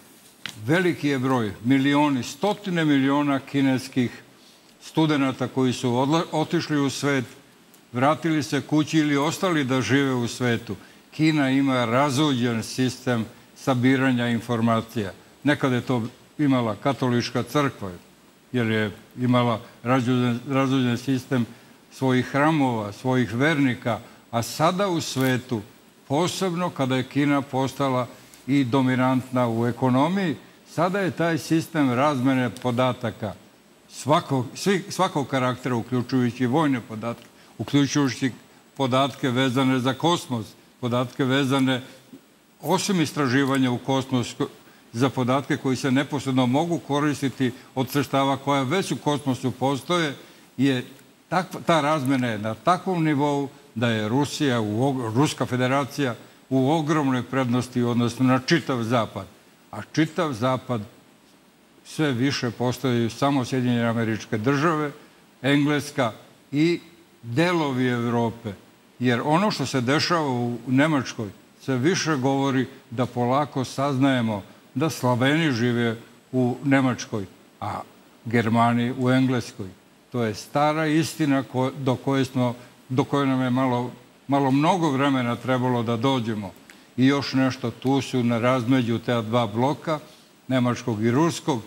veliki je broj, milioni, stotine miliona kineskih studenta koji su otišli u svet, vratili se kući ili ostali da žive u svetu. Kina ima razuđen sistem sabiranja informacija. Nekad je to imala Katolička crkva, jer je imala razuđen sistem svojih hramova, svojih vernika, a sada u svetu, posebno kada je Kina postala i dominantna u ekonomiji, sada je taj sistem razmene podataka svakog karaktera, uključujući vojne podatke, uključujući podatke vezane za kosmos, podatke vezane, osim istraživanja u kosmosu, za podatke koji se neposredno mogu koristiti od sredstava koja već u kosmosu postoje, je ta razmjena je na takvom nivou da je Ruska federacija u ogromnoj prednosti odnosno na čitav Zapad. A čitav Zapad sve više postoje samo Sjedinjene Američke Države, Engleska i delovi Evrope. Jer ono što se dešava u Nemačkoj se više govori da polako saznajemo da Slaveni žive u Nemačkoj, a Germani u Engleskoj. To je stara istina do koje nam je mnogo vremena trebalo da dođemo. I još nešto, tu su na razmeđu te dva bloka, nemačkog i ruskog,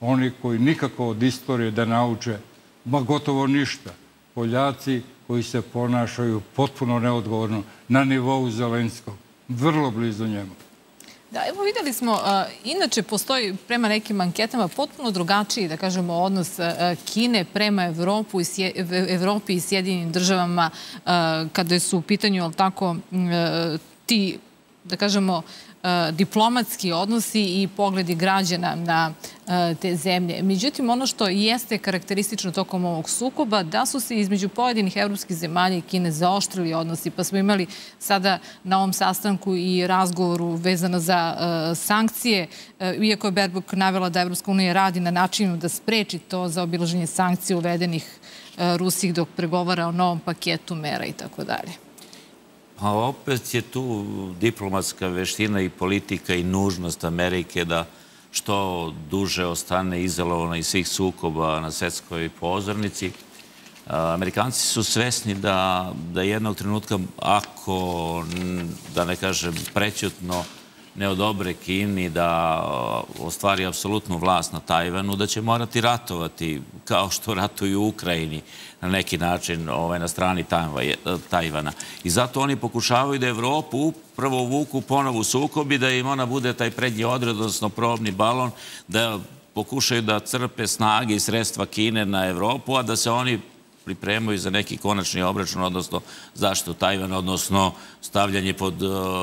oni koji nikako od istorije da nauče, ba gotovo ništa. Poljaci koji se ponašaju potpuno neodgovorno na nivou Zelenskog, vrlo blizu njemu. Da, evo vidjeli smo, inače postoji prema nekim anketama potpuno drugačiji, da kažemo, odnos Kine prema Evropi i Sjedinjenim državama kada su u pitanju, ali tako, ti, da kažemo, diplomatski odnosi i pogledi građana na te zemlje. Međutim, ono što jeste karakteristično tokom ovog sukoba, da su se između pojedinih evropskih zemalja i Kine zaoštrili odnosi, pa smo imali sada na ovom sastanku i razgovoru vezano za sankcije, iako je Berbuk navela da Evropska unija radi na načinu da spreči to za obilaženje sankcija uvedenih Rusiji dok pregovara o novom paketu mera i tako dalje. Pa opet je tu diplomatska veština i politika i nužnost Amerike da što duže ostane izolovana iz svih sukoba na svetskoj pozornici. Amerikanci su svesni da jednog trenutka, ako, da ne kažem, prećutno ne odobre Kini da ostvari apsolutnu vlast na Tajvanu, da će morati ratovati kao što ratuju u Ukrajini na neki način na strani Tajvana. I zato oni pokušavaju da Evropu upravo uvuku ponovu sukob i da im ona bude taj prednji odred, odnosno probni balon, da pokušaju da crpe snage i sredstva Kine na Evropu, a da se oni pripremaju za neki konačni obračun, odnosno zaštitu Tajvana, odnosno stavljanje pod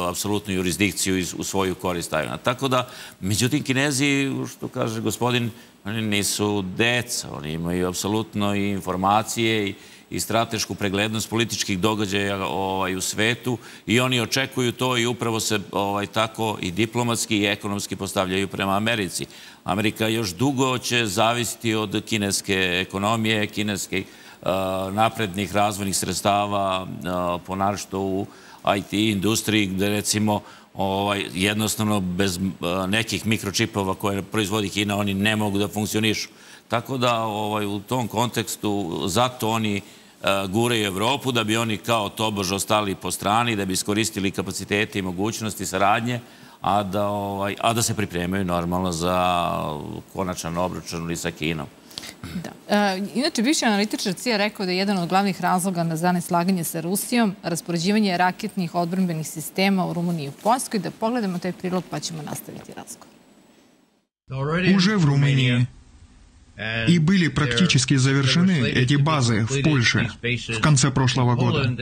apsolutnu jurisdikciju u svoju korist Tajvana. Tako da, međutim, Kinezi, što kaže gospodin, oni nisu deca, oni imaju apsolutno i informacije i stratešku preglednost političkih događaja u svetu i oni očekuju to i upravo se tako i diplomatski i ekonomski postavljaju prema Americi. Amerika još dugo će zavisiti od kineske ekonomije, kineske naprednih razvojnih sredstava, ponaročito u IT industriji, gde recimo jednostavno bez nekih mikročipova koje proizvodi Kina oni ne mogu da funkcionišu. Tako da u tom kontekstu zato oni guraju Evropu, da bi oni kao tobož ostali po strani, da bi iskoristili kapacitete i mogućnosti saradnje, a da se pripremaju normalno za konačan obračun i sa Kinom. Inače, bivši analitičar CIA rekao da je jedan od glavnih razloga za neslaganje sa Rusijom raspoređivanje raketnih odbrambenih sistema u Rumuniji i u Poljskoj. Da pogledamo taj prilog pa ćemo nastaviti razgovor. Уже в Румынии и были практически завершены эти базы в Польше в конце прошлого года.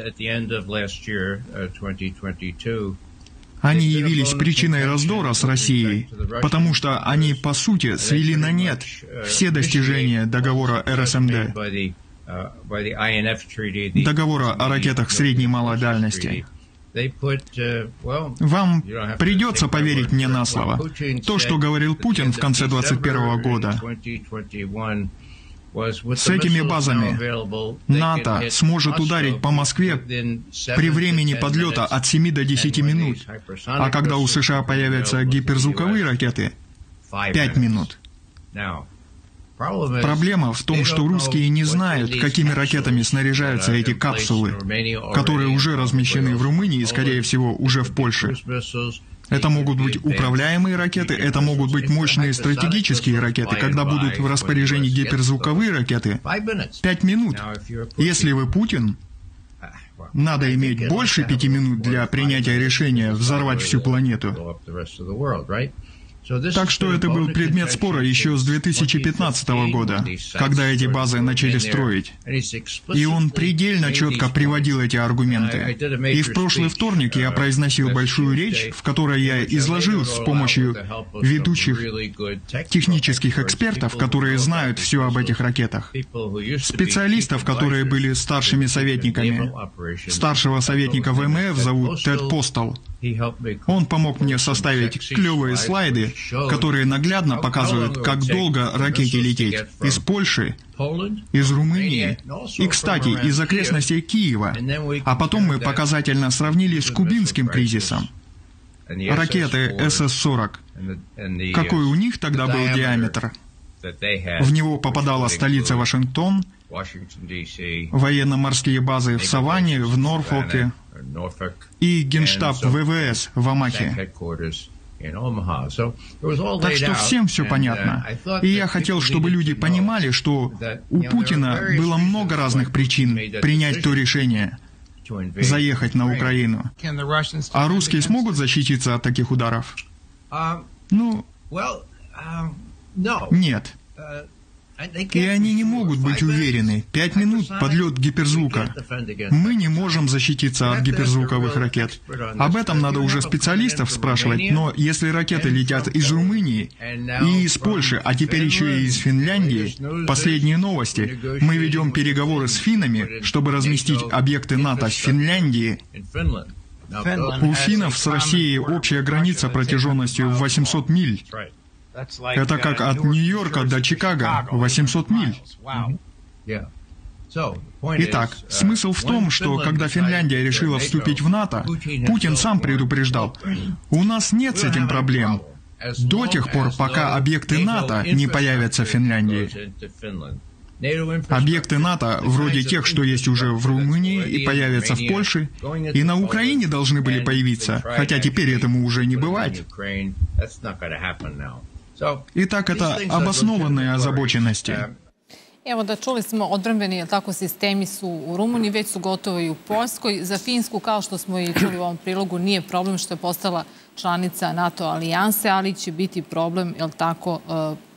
Они явились причиной раздора с Россией, потому что они, по сути, свели на нет все достижения договора РСМД, договора о ракетах средней и малой дальности. Вам придется поверить мне на слово. То, что говорил Путин в конце 2021 года, с этими базами НАТО сможет ударить по Москве при времени подлета от 7 до 10 минут, а когда у США появятся гиперзвуковые ракеты, 5 минут. Проблема в том, что русские не знают, какими ракетами снаряжаются эти капсулы, которые уже размещены в Румынии и, скорее всего, уже в Польше. Это могут быть управляемые ракеты, это могут быть мощные стратегические ракеты. Когда будут в распоряжении гиперзвуковые ракеты, 5 минут. Если вы Путин, надо иметь больше 5 минут для принятия решения взорвать всю планету. Так что это был предмет спора еще с 2015 года, когда эти базы начали строить. И он предельно четко приводил эти аргументы. И в прошлый вторник я произносил большую речь, в которой я изложил с помощью ведущих технических экспертов, которые знают все об этих ракетах, специалистов, которые были старшими советниками. Старшего советника ВМФ зовут Тед Постол. Он помог мне составить клевые слайды, которые наглядно показывают, как долго ракете лететь из Польши, из Румынии и, кстати, из окрестностей Киева. А потом мы показательно сравнили с кубинским кризисом. Ракеты СС-40. Какой у них тогда был диаметр? В него попадала столица Вашингтон, военно-морские базы в Саванне, в Норфолке и генштаб ВВС в Омахе. Так что всем все понятно. И я хотел, чтобы люди понимали, что у Путина было много разных причин принять то решение, заехать на Украину. А русские смогут защититься от таких ударов? Ну, нет. И они не могут быть уверены. 5 минут подлет гиперзвука. Мы не можем защититься от гиперзвуковых ракет. Об этом надо уже специалистов спрашивать, но если ракеты летят из Румынии и из Польши, а теперь еще и из Финляндии, последние новости, мы ведем переговоры с финнами, чтобы разместить объекты НАТО в Финляндии. У финнов с Россией общая граница протяженностью в 800 миль. Это как от Нью-Йорка до Чикаго, 800 миль. Итак, смысл в том, что когда Финляндия решила вступить в НАТО, Путин сам предупреждал, у нас нет с этим проблем, до тех пор, пока объекты НАТО не появятся в Финляндии. Объекты НАТО, вроде тех, что есть уже в Румынии и появятся в Польше, и на Украине должны были появиться, хотя теперь этому уже не бывать. Итак, это обоснованные озабоченности. Evo da čuli smo, odbrambeni sistemi su u Rumuniji, već su gotovo i u Poljskoj. Za Finsku, kao što smo i čuli u ovom prilogu, nije problem što je postala članica NATO alijanse, ali će biti problem, jel tako,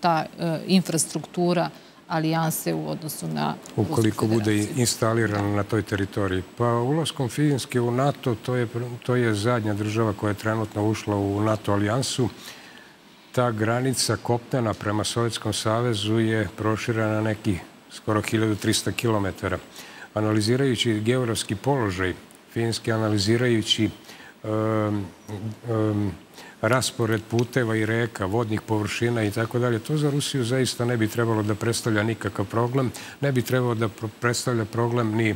ta infrastruktura alijanse u odnosu na... Ukoliko bude instalirana na toj teritoriji. Pa ulaskom Finske u NATO, to je zadnja država koja je trenutno ušla u NATO alijansu. Ta granica kopnena prema Sovjetskom savezu je proširena neki skoro 1300 km. Analizirajući geografski položaj Finske, analizirajući raspored puteva i reka, vodnih površina i tako dalje, to za Rusiju zaista ne bi trebalo da predstavlja nikakav problem. Ne bi trebalo da predstavlja problem ni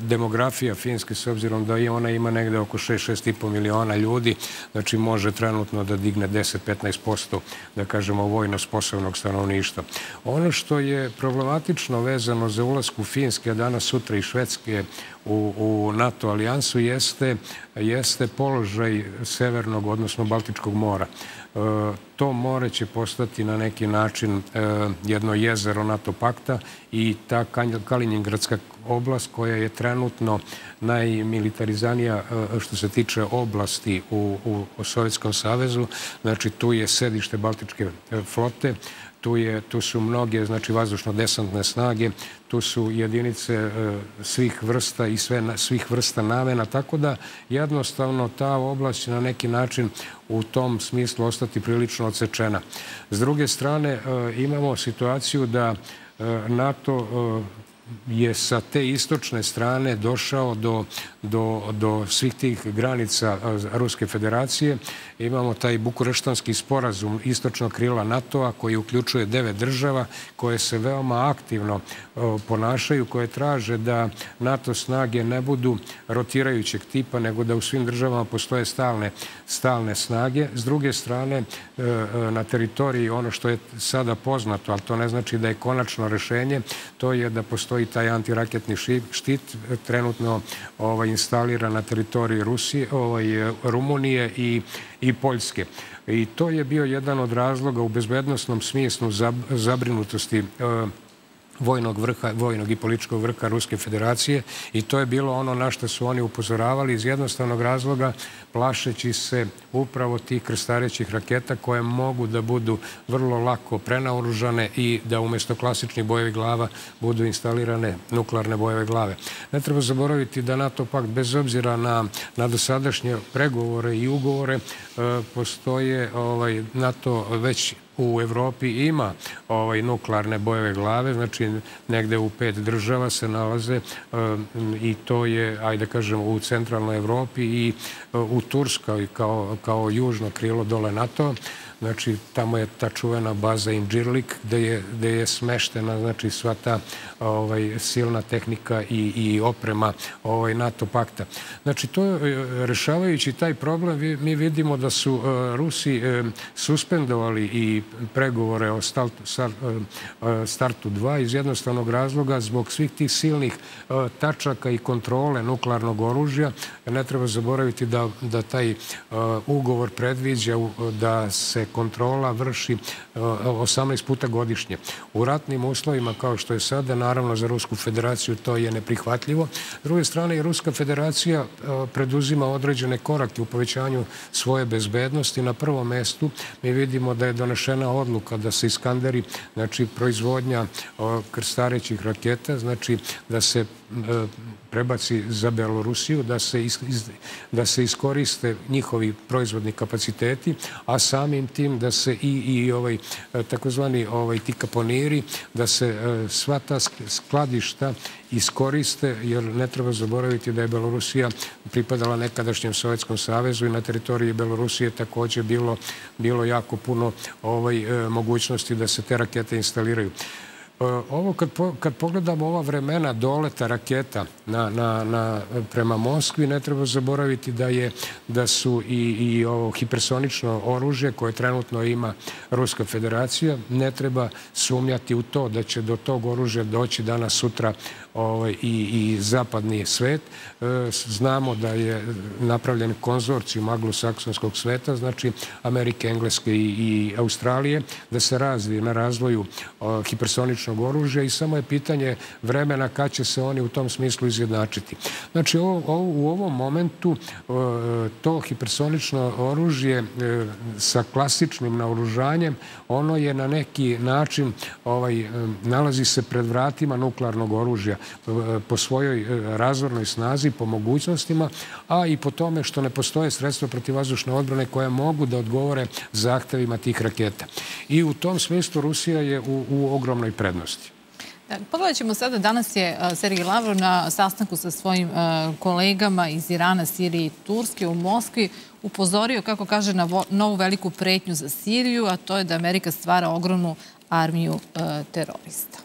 demografija Finske, s obzirom da je ona ima negde oko 6,5 miliona ljudi, znači može trenutno da digne 10-15%, da kažemo, vojno sposobnog stanovništva. Ono što je problematično vezano za ulasku Finske, a danas, sutra i Švedske u NATO alijansu, jeste položaj severnog, odnosno Baltičkog mora. To more će postati na neki način jedno jezero NATO pakta i ta Kaliningradska oblast, koja je trenutno najmilitarizanija što se tiče oblasti u Sovjetskom savezu, znači tu je sedište Baltičke flote, tu su mnoge, znači, vazdušno-desantne snage, tu su jedinice svih vrsta i svih vrsta navena, tako da jednostavno ta oblast će na neki način u tom smislu ostati prilično odsečena. S druge strane, imamo situaciju da NATO je sa te istočne strane došao do svih tih granica Ruske federacije. Imamo taj Bukureštanski sporazum istočnog krila NATO-a, koji uključuje 9 država, koje se veoma aktivno ponašaju, koje traže da NATO snage ne budu rotirajućeg tipa, nego da u svim državama postoje stalne snage. S druge strane, na teritoriji, ono što je sada poznato, ali to ne znači da je konačno rešenje, to je da postoji i taj antiraketni štit, trenutno instaliran na teritoriji Rumunije i Poljske. I to je bio jedan od razloga u bezbednostnom smislu zabrinutosti vojnog i političkog vrha Ruske federacije, i to je bilo ono na što su oni upozoravali iz jednostavnog razloga, plašeći se upravo tih krstarećih raketa, koje mogu da budu vrlo lako prenaoružane i da umjesto klasičnih bojevi glava budu instalirane nuklearne bojeve glave. Ne treba zaboraviti da NATO pakt, bez obzira na dosadašnje pregovore i ugovore, postoje NATO već u Evropi ima nuklearne bojeve glave, znači negde u 5 država se nalaze i to je, ajde kažemo, u centralnoj Evropi i u Turskoj kao južno krilo dole NATO. Znači, tamo je ta čuvena baza Imđirlik gde je smeštena, znači, sva ta silna tehnika i oprema NATO pakta. Znači, to, rešavajući taj problem, mi vidimo da su Rusi suspendovali i pregovore o startu 2 iz jednostavnog razloga zbog svih tih silnih tačaka i kontrole nuklearnog oružja. Ne treba zaboraviti da taj ugovor predviđa da se kontrola vrši 18 puta godišnje. U ratnim uslovima, kao što je sada, naravno za Rusku federaciju to je neprihvatljivo. S druge strane, i Ruska federacija preduzima određene korake u povećanju svoje bezbednosti. Na prvom mestu mi vidimo da je donešena odluka da se iskanderi, znači proizvodnja krstarećih raketa, znači da se prebaci za Belorusiju, da se iskoriste njihovi proizvodni kapaciteti, a samim tim da se i takozvani ti kaponiri, da se sva ta skladišta iskoriste, jer ne treba zaboraviti da je Belorusija pripadala nekadašnjem Sovjetskom savezu i na teritoriji Belorusije također bilo jako puno mogućnosti da se te rakete instaliraju. Ovo, kad pogledamo ova vremena doleta raketa prema Moskvi, ne treba zaboraviti da su i hipersonično oružje koje trenutno ima Ruska federacija. Ne treba sumnjati u to da će do tog oružja doći danas, sutra i zapadni svet. Znamo da je napravljen konzorcijum anglosaksonskog sveta, znači Amerike, Engleske i Australije, da se razvije na razvoju hipersoničnog oružja i samo je pitanje vremena kad će se oni u tom smislu izjednačiti. Znači, u ovom momentu to hipersonično oružje sa klasičnim naoružanjem, ono je na neki način, nalazi se pred vratima nuklearnog oružja po svojoj razvornoj snazi, po mogućnostima, a i po tome što ne postoje sredstva protivvazdušne odbrane koje mogu da odgovore zahtevima tih raketa. I u tom smislu Rusija je u ogromnoj prednosti. Pogledat ćemo sada, danas je Sergej Lavrov na sastanku sa svojim kolegama iz Irana, Sirije i Turske u Moskvi upozorio, kako kaže, na novu veliku pretnju za Siriju, a to je da Amerika stvara ogromnu armiju terorista.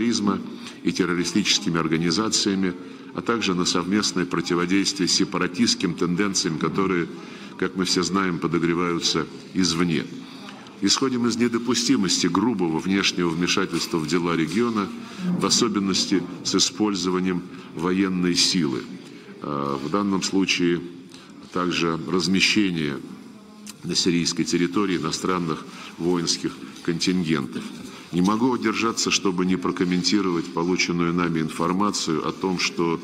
...терроризма и террористическими организациями, а также на совместное противодействие сепаратистским тенденциям, которые, как мы все знаем, подогреваются извне. Исходим из недопустимости грубого внешнего вмешательства в дела региона, в особенности с использованием военной силы. В данном случае также размещение на сирийской территории иностранных воинских контингентов. Не могу удержаться, чтобы не прокомментировать полученную нами информацию о том, что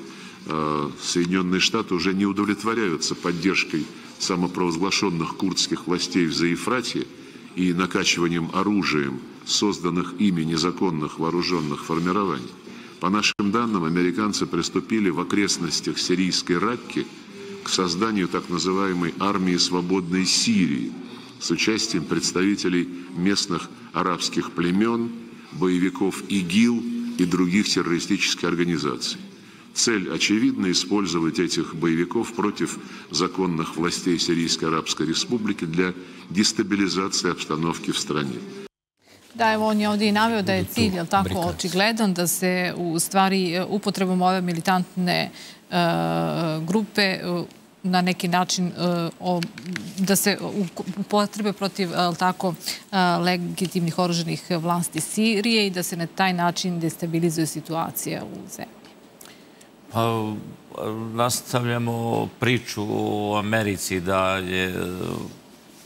Соединенные Штаты уже не удовлетворяются поддержкой самопровозглашенных курдских властей в Заефрате и накачиванием оружием созданных ими незаконных вооруженных формирований. По нашим данным, американцы приступили в окрестностях сирийской Ракки к созданию так называемой армии свободной Сирии с участием представителей местных арабских племен, боевиков ИГИЛ и других террористических организаций. Цель очевидна – использовать этих боевиков против законных властей Сирийской Арабской Республики для дестабилизации обстановки в стране. Da, evo, on je ovdje i naveo da je cilj, jel tako, očigledan, da se u stvari upotrebom ove militantne grupe na neki način da se upotrebe protiv legitimnih oruženih vlasti Sirije i da se na taj način destabilizuje situacija u zemlji. Nastavljamo priču o Americi da je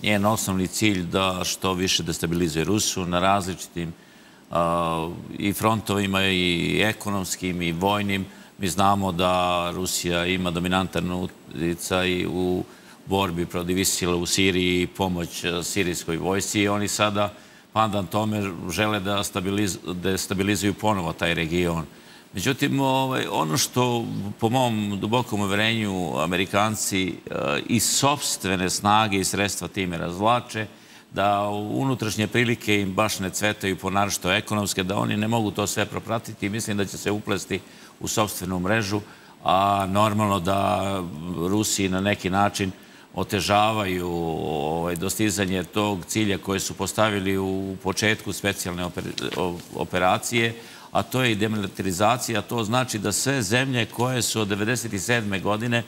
njen osnovni cilj da što više destabilizuje Rusiju na različitim i frontovima i ekonomskim i vojnim. Mi znamo da Rusija ima dominantan uticaj u borbi protiv ISIL-a u Siriji i pomoć sirijskoj vojsci i oni sada, pandan tome, žele da destabilizuju ponovo taj region. Međutim, ono što po mom dubokom uverenju Amerikanci i sopstvene snage i sredstva time razvlače, da unutrašnje prilike im baš ne cvetaju, naročito ekonomske, da oni ne mogu to sve propratiti i mislim da će se uplesti u sopstvenu mrežu, a normalno da Rusi na neki način otežavaju dostizanje tog cilja koje su postavili u početku specijalne operacije, a to je i demilitarizacija. To znači da sve zemlje koje su od 1997. godine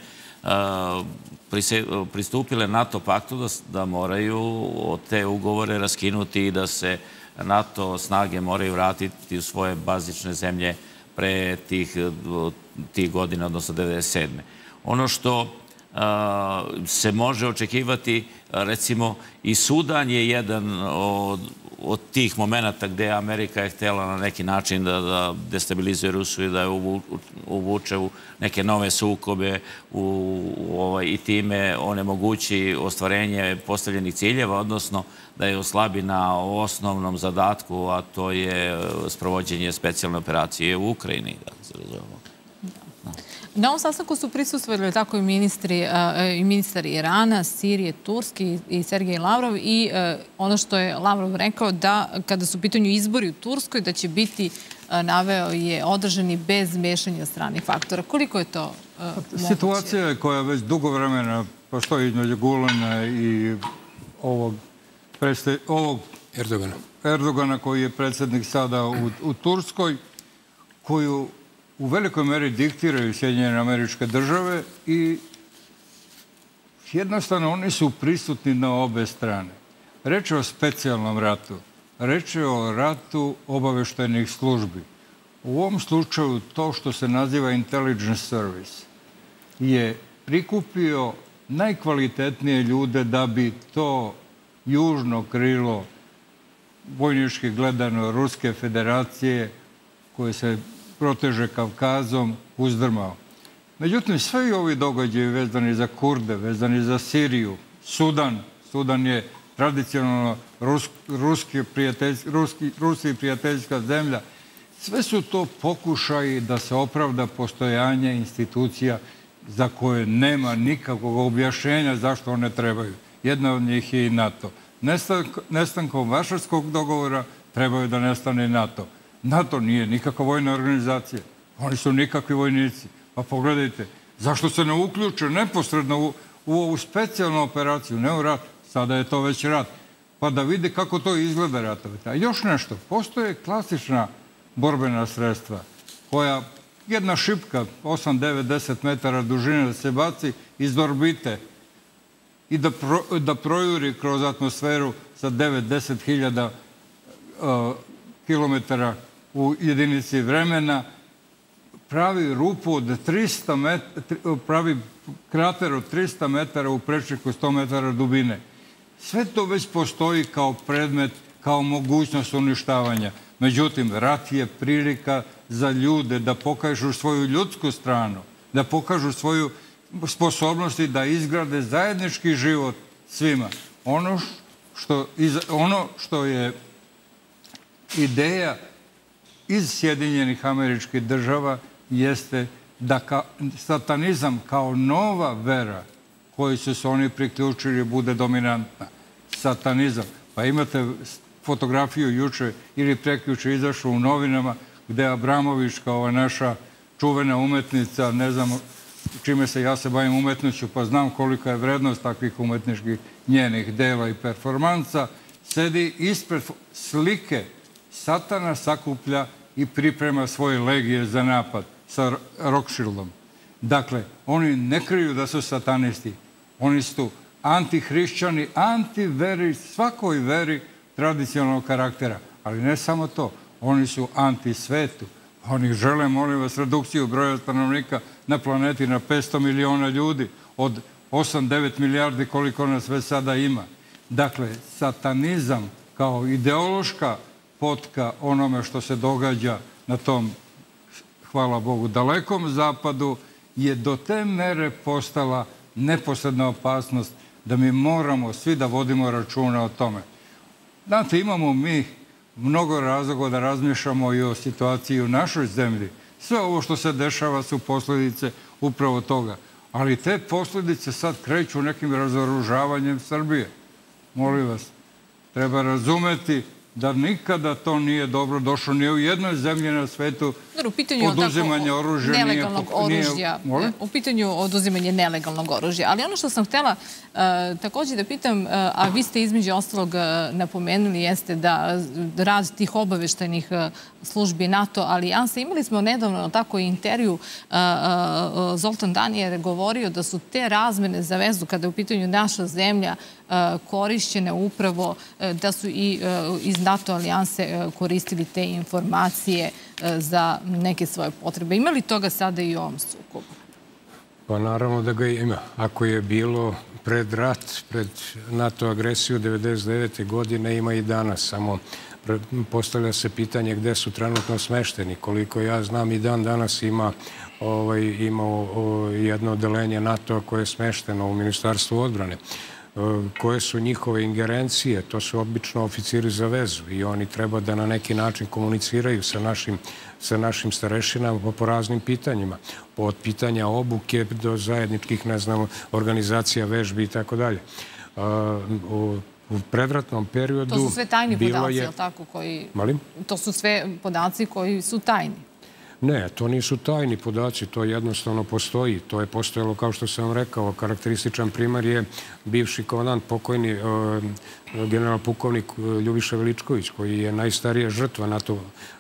pristupile NATO paktu da moraju te ugovore raskinuti i da se NATO snage moraju vratiti u svoje bazične zemlje pre tih godina, odnosno 1997. Ono što se može očekivati, recimo i Sudan je jedan od tih momenta gdje Amerika je htjela na neki način da destabilizuje Rusiju i da je uvuče u neke nove sukobe i time onemogući ostvarenje postavljenih ciljeva, odnosno da je oslabi na osnovnom zadatku, a to je sprovođenje specijalne operacije u Ukrajini. Na ovom sastanku su prisustvovali tako i ministar Irana, Sirije, Turske i Sergej Lavrov i ono što je Lavrov rekao da kada su u pitanju izbori u Turskoj da će biti, naveo je, održani bez mešanja stranih faktora. Koliko je to moguće? Situacija koja već dugo vremena postoji između Gulana i ovog Erdogana koji je predsjednik sada u Turskoj, koju u velikoj meri diktiraju Sjedinjene Američke Države i jednostavno oni su prisutni na obe strane. Reč je o specijalnom ratu. Reč je o ratu obaveštajnih službi. U ovom slučaju to što se naziva Intelligence Service je prikupio najkvalitetnije ljude da bi to južno krilo vojnički gledano Ruske federacije koje se proteže Kavkazom, uzdrmao. Međutim, sve i ovi događaji vezani za Kurde, vezani za Siriju, Sudan, Sudan je tradicionalno Rusi prijateljska zemlja, sve su to pokušaji da se opravda postojanje institucija za koje nema nikakvog objašnjenja zašto one trebaju. Jedna od njih je i NATO. Nestankom Varšavskog dogovora trebaju da nestane NATO. NATO nije nikakva vojna organizacija. Oni su nikakvi vojnici. Pa pogledajte, zašto se ne uključe neposredno u ovu specijalnu operaciju, ne u rat, sada je to već rat, pa da vide kako to izgleda ratovi. A još nešto, postoje klasična borbena sredstva koja jedna šipka 8, 9, 10 metara dužine da se baci iz orbite i da projuri kroz atmosferu sa 9, 10 hiljada kilometara u jedinici vremena, pravi rupu od 300 metara, pravi krater od 300 metara u prečniku 100 metara dubine. Sve to već postoji kao predmet, kao mogućnost uništavanja. Međutim, rat je prilika za ljude da pokažu svoju ljudsku stranu, da pokažu svoju sposobnost da izgrade zajednički život svima. Ono što je ideja iz Sjedinjenih Američkih Država jeste da satanizam kao nova vera koju su se oni priključili bude dominantna. Satanizam. Pa imate fotografiju juče ili prekjuče izašlo u novinama gde Abramović, kao naša čuvena umetnica, ne znam čime se ja se bavim umetnošću, pa znam kolika je vrednost takvih umetničkih njenih dela i performansa, sedi ispred slike Satana, sakuplja i priprema svoje legije za napad sa Rotšildom. Dakle, oni ne kriju da su satanisti. Oni su antihrišćani, antiveri, svakoj veri tradicionalnog karaktera. Ali ne samo to. Oni su antisvetu. Oni žele, molim vas, redukciju broja stanovnika na planeti na 500 miliona ljudi od 8-9 milijardi koliko nas već sada ima. Dakle, satanizam kao ideološka potka onome što se događa na tom, hvala Bogu, dalekom zapadu je do te mere postala neposredna opasnost da mi moramo svi da vodimo računa o tome. Znate, imamo mi mnogo razloga da razmišljamo i o situaciji u našoj zemlji. Sve ovo što se dešava su posljedice upravo toga. Ali te posljedice sad kreću nekim razoružavanjem Srbije. Molim vas, Treba razumeti da nikada to nije dobro došlo. Nije u jednoj zemlji na svetu oduzimanje oružja nije... U pitanju oduzimanje nelegalnog oružja. Ali ono što sam htjela također da pitam, a vi ste između ostalog napomenuli, jeste da rad tih obaveštajnih službi NATO, ali alijansa, imali smo nedavno tako intervju, Zoltan Dani je govorio da su te razmene za vezu kada je u pitanju naša zemlja korišćene upravo, da su i iz NATO alijanse koristili te informacije za neke svoje potrebe. Ima li toga sada i u ovom sukobu? Pa naravno da ga ima. Ako je bilo pred rat, pred NATO agresiju 1999. godine, ima i danas. Samo postavlja se pitanje gde su trenutno smešteni. Koliko ja znam, i dan danas ima jedno odeljenje NATO-a koje je smešteno u Ministarstvu odbrane. Koje su njihove ingerencije, to su obično oficiri za vezu i oni treba da na neki način komuniciraju sa našim starešinama po raznim pitanjima. Od pitanja obuke do zajedničkih, ne znam, organizacija, vežbi i tako dalje. U predratnom periodu... To su sve tajni podaci, je li tako? Molim? To su sve podaci koji su tajni. Ne, to nisu tajni podaci, to jednostavno postoji. To je postojalo, kao što sam vam rekao, karakterističan primjer je bivši komandant, pokojni general pukovnik Ljubiša Veličković, koji je najstarija žrtva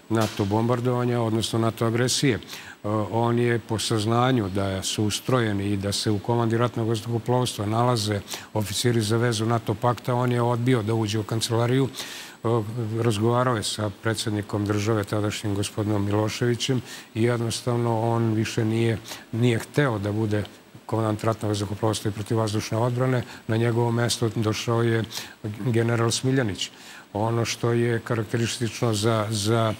NATO bombardovanja, odnosno NATO agresije. On je po saznanju da su ustrojeni i da se u komandi ratnog vazduhoplovstva nalaze oficiri za vezu NATO pakta, on je odbio da uđe u kancelariju. Razgovarao je sa predsjednikom države, tadašnjim gospodinom Miloševićem, i jednostavno on više nije hteo da bude komandant ratnog vazduhoplovstva i protivvazdušne odbrane. Na njegovo mesto došao je general Smiljanić. Ono što je karakteristično za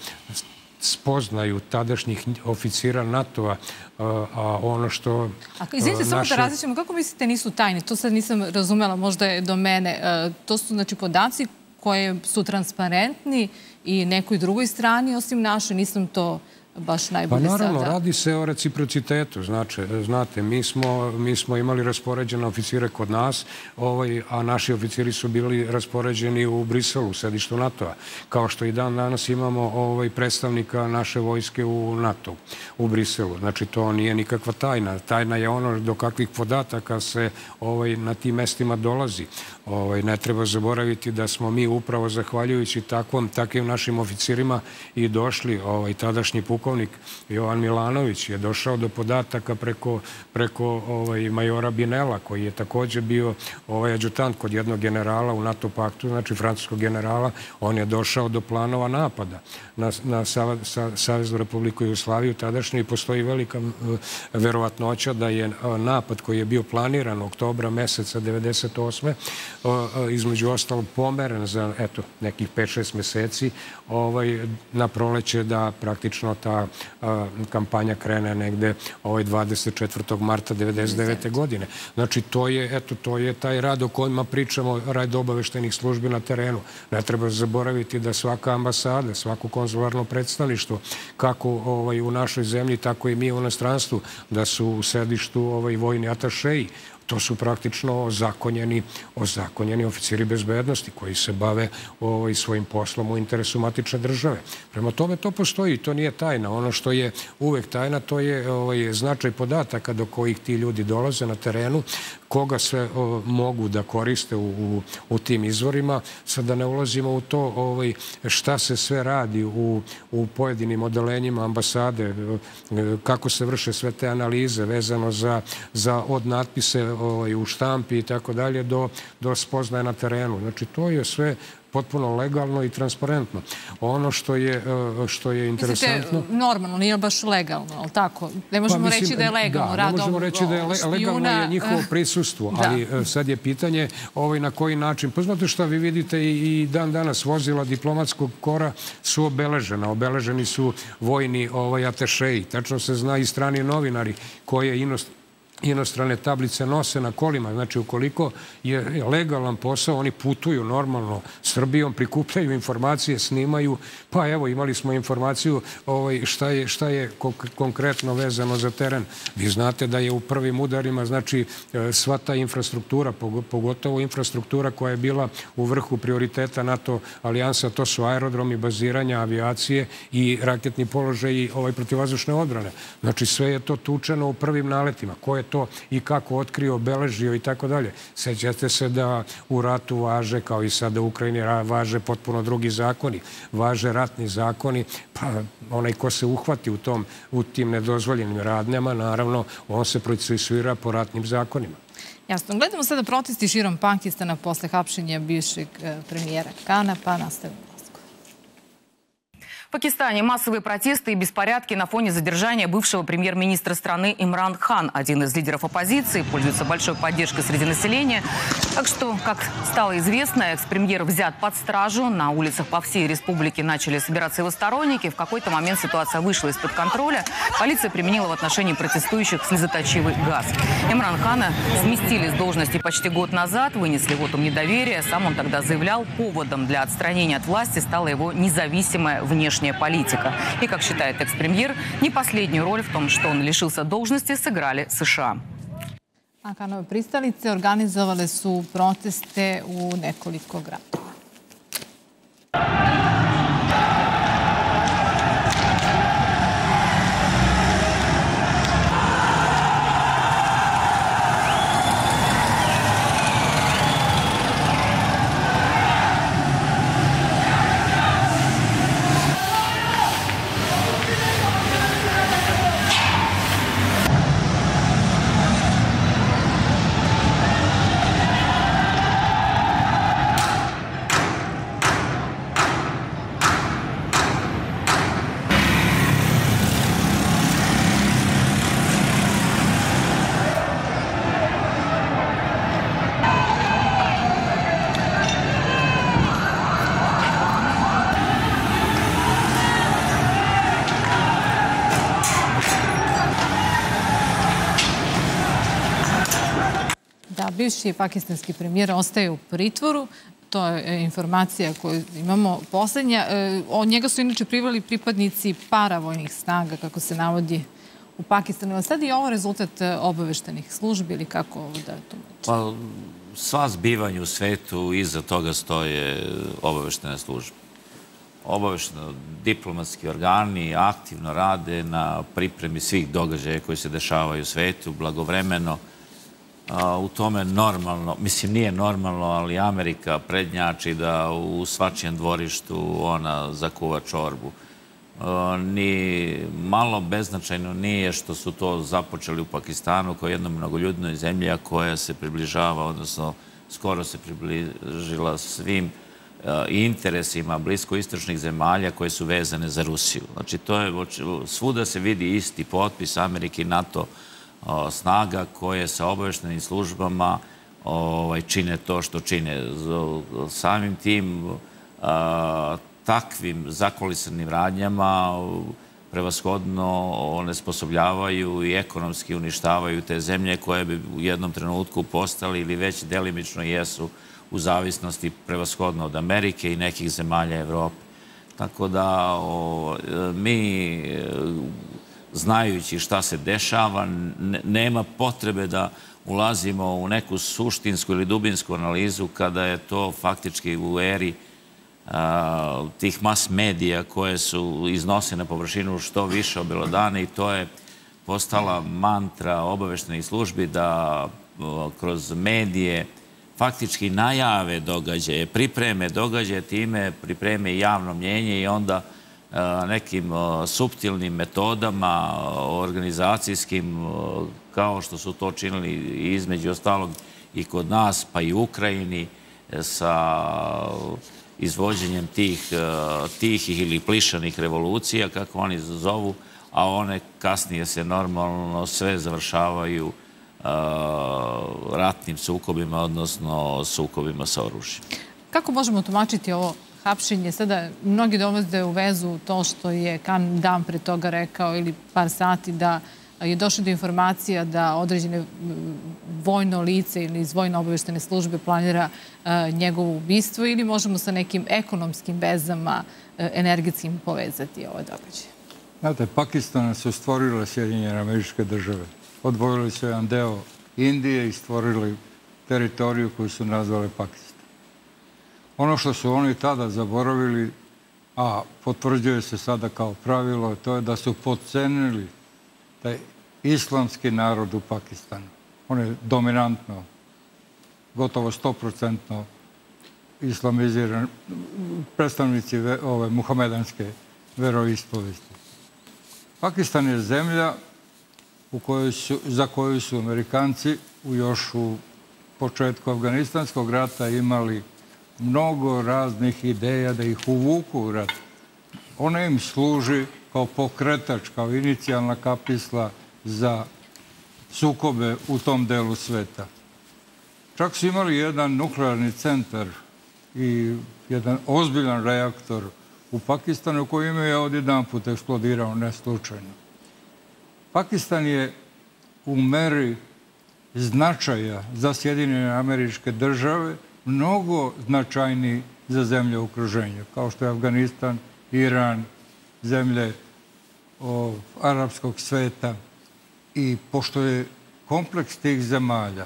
spoznaju tadašnjih oficira NATO-a, a ono što... Izvinite, samo da različimo, kako mislite nisu tajni? To sad nisam razumela, možda je do mene. To su podaci koje su transparentni i nekoj drugoj strani, osim našoj. Nisam to baš najbolje sada. Pa naravno, radi se o reciprocitetu. Znate, mi smo imali raspoređene oficire kod nas, a naši oficiri su bili raspoređeni u Briselu, u sedištu NATO-a. Kao što i dan danas imamo predstavnika naše vojske u NATO, u Briselu. Znači, to nije nikakva tajna. Tajna je ono do kakvih podataka se na tim mestima dolazi. Ne treba zaboraviti da smo mi upravo zahvaljujući takvim našim oficirima i došli, tadašnji pukovnik Jovan Milanović je došao do podataka preko majora Binela, koji je također bio adjutant kod jednog generala u NATO paktu, znači francuskog generala. On je došao do planova napada na Saveznu Republiku Jugoslaviju tadašnju i postoji velika verovatnoća da je napad koji je bio planiran oktobra meseca 1998. između ostalog pomeren za nekih 5-6 meseci na proleće, da praktično ta kampanja krene negde 24. marta 1999. godine. Znači, to je taj rad o kojima pričamo, rad obaveštenih službi na terenu. Ne treba zaboraviti da svaka ambasada, svako konzularno predstavništvo, kako u našoj zemlji, tako i mi u inostranstvu, da su u sedištu vojni atašeji. To su praktično ozakonjeni oficiri bezbednosti koji se bave svojim poslom u interesu matične države. Prema tome, to postoji i to nije tajna. Ono što je uvek tajna, to je značaj podataka do kojih ti ljudi dolaze na terenu, koga sve mogu da koriste u tim izvorima. Sad da ne ulazimo u to šta se sve radi u pojedinim odelenjima ambasade, kako se vrše sve te analize vezano za natpise u štampi i tako dalje do spoznaje na terenu. Znači, to je sve potpuno legalno i transparentno. Ono što je interesantno... Mislite, normalno, nije baš legalno, ali tako? Ne možemo reći da je legalno. Da, ne možemo reći da je legalno je njihovo prisustvo, ali sad je pitanje na koji način. Pa znate šta, vi vidite i dan danas vozila diplomatskog kora su obeležena. Obeleženi su vojni atašeji. Tačno se zna i strani novinari koje inostrane tablice nose na kolima. Znači, ukoliko je legalan posao, oni putuju normalno Srbijom, prikupljaju informacije, snimaju. Pa evo, imali smo informaciju šta je konkretno vezano za teren. Vi znate da je u prvim udarima, znači, sva ta infrastruktura, pogotovo infrastruktura koja je bila u vrhu prioriteta NATO alijansa, to su aerodromi, baziranja, avijacije i raketni položaj i protivazdušne odbrane. Znači, sve je to tučeno u prvim naletima. Ko je to i kako otkrio, obeležio i tako dalje. Sjećate se da u ratu važe, kao i sada u Ukrajini, važe potpuno drugi zakoni. Važe ratni zakoni, pa onaj ko se uhvati u tim nedozvoljenim radnjama, naravno, on se procesuira po ratnim zakonima. Jasno. Gledamo sada protesti širom Pakistana posle hapšenja bivšeg premijera Kana, pa nastavimo. В Пакистане массовые протесты и беспорядки на фоне задержания бывшего премьер-министра страны Имран Хан. Один из лидеров оппозиции пользуется большой поддержкой среди населения. Так что, как стало известно, экс-премьер взят под стражу. На улицах по всей республике начали собираться его сторонники. В какой-то момент ситуация вышла из-под контроля. Полиция применила в отношении протестующих слезоточивый газ. Имран Хана сместили с должности почти год назад, вынесли вотум недоверия. Сам он тогда заявлял, поводом для отстранения от власти стала его независимая внешняя политика. И, как считает экс-премьер, не последнюю роль в том, что он лишился должности, сыграли США. А Канова присталицы организовали протесты у нескольких городов. Bivši pakistanski premijer ostaje u pritvoru. To je informacija koju imamo posljednja. Od njega su inače priveli pripadnici paravojnih snaga, kako se navodi u Pakistanu. A sad je ovo rezultat obaveštenih službi ili kako ovo da tumači? Sva zbivanja u svetu, iza toga stoje obaveštene službe. Obavešteno diplomatski organi aktivno rade na pripremi svih događaja koji se dešavaju u svetu, blagovremeno. U tome normalno, mislim nije normalno, ali Amerika prednjači da u svačijem dvorištu ona zakuva čorbu. Ni malo beznačajno nije što su to započeli u Pakistanu kao jednoj mnogoljudnoj zemlji, a koja se približava, odnosno skoro se približila svim interesima bliskoistočnih zemalja koje su vezane za Rusiju. Znači, to je svuda se vidi isti potpis Amerike i NATO snaga koje sa obaveštenim službama čine to što čine. Samim tim takvim zakulisanim radnjama prevashodno onesposobljavaju i ekonomski uništavaju te zemlje koje bi u jednom trenutku postali ili već delimično jesu u zavisnosti prevashodno od Amerike i nekih zemalja Evrope. Tako da mi, znajući šta se dešava, nema potrebe da ulazimo u neku suštinsku ili dubinsku analizu kada je to faktički u eri tih mas medija koje su iznose na površinu što više objelodane i to je postala mantra obaveštenih službi da kroz medije faktički najave događaje, pripreme događaje, time pripreme javno mnjenje i onda nekim suptilnim metodama organizacijskim, kao što su to činili između ostalog i kod nas, pa i u Ukrajini, sa izvođenjem tih tihih ili plišanih revolucija, kako oni zovu, a one kasnije se normalno sve završavaju ratnim sukobima, odnosno sukobima sa oružjem. Kako možemo tumačiti ovo hapšenje? Sada mnogi dovode u vezu to što je Kan dan pre toga rekao ili par sati da je došlo do informacija da određene vojno lice ili iz vojno-obavještene službe planira njegovo ubistvo ili možemo sa nekim ekonomskim vezama energetskim povezati ove događaje? Znate, Pakistana su stvorile Sjedinjene Američke Države. Odvojili su jedan deo Indije i stvorili teritoriju koju su nazvali Pakistan. Ono što su oni tada zaboravili, a potvrđuje se sada kao pravilo, to je da su podcenili taj islamski narod u Pakistanu. On je dominantno, gotovo 100% islamiziran, predstavnici ove muhamedanske veroispovesti. Pakistan je zemlja za koju su Amerikanci još u početku Afganistanskog rata imali mnogo raznih ideja da ih uvuku u rat. Ona im služi kao pokretač, kao inicijalna kapisla za sukobe u tom delu sveta. Čak su imali jedan nuklearni centar i jedan ozbiljan reaktor u Pakistanu koji im je odjedanput eksplodirao neslučajno. Pakistan je u meri značaja za Sjedinjene Američke Države mnogo značajniji za zemlje okruženja, kao što je Afganistan, Iran, zemlje arapskog sveta. I pošto je kompleks tih zemalja,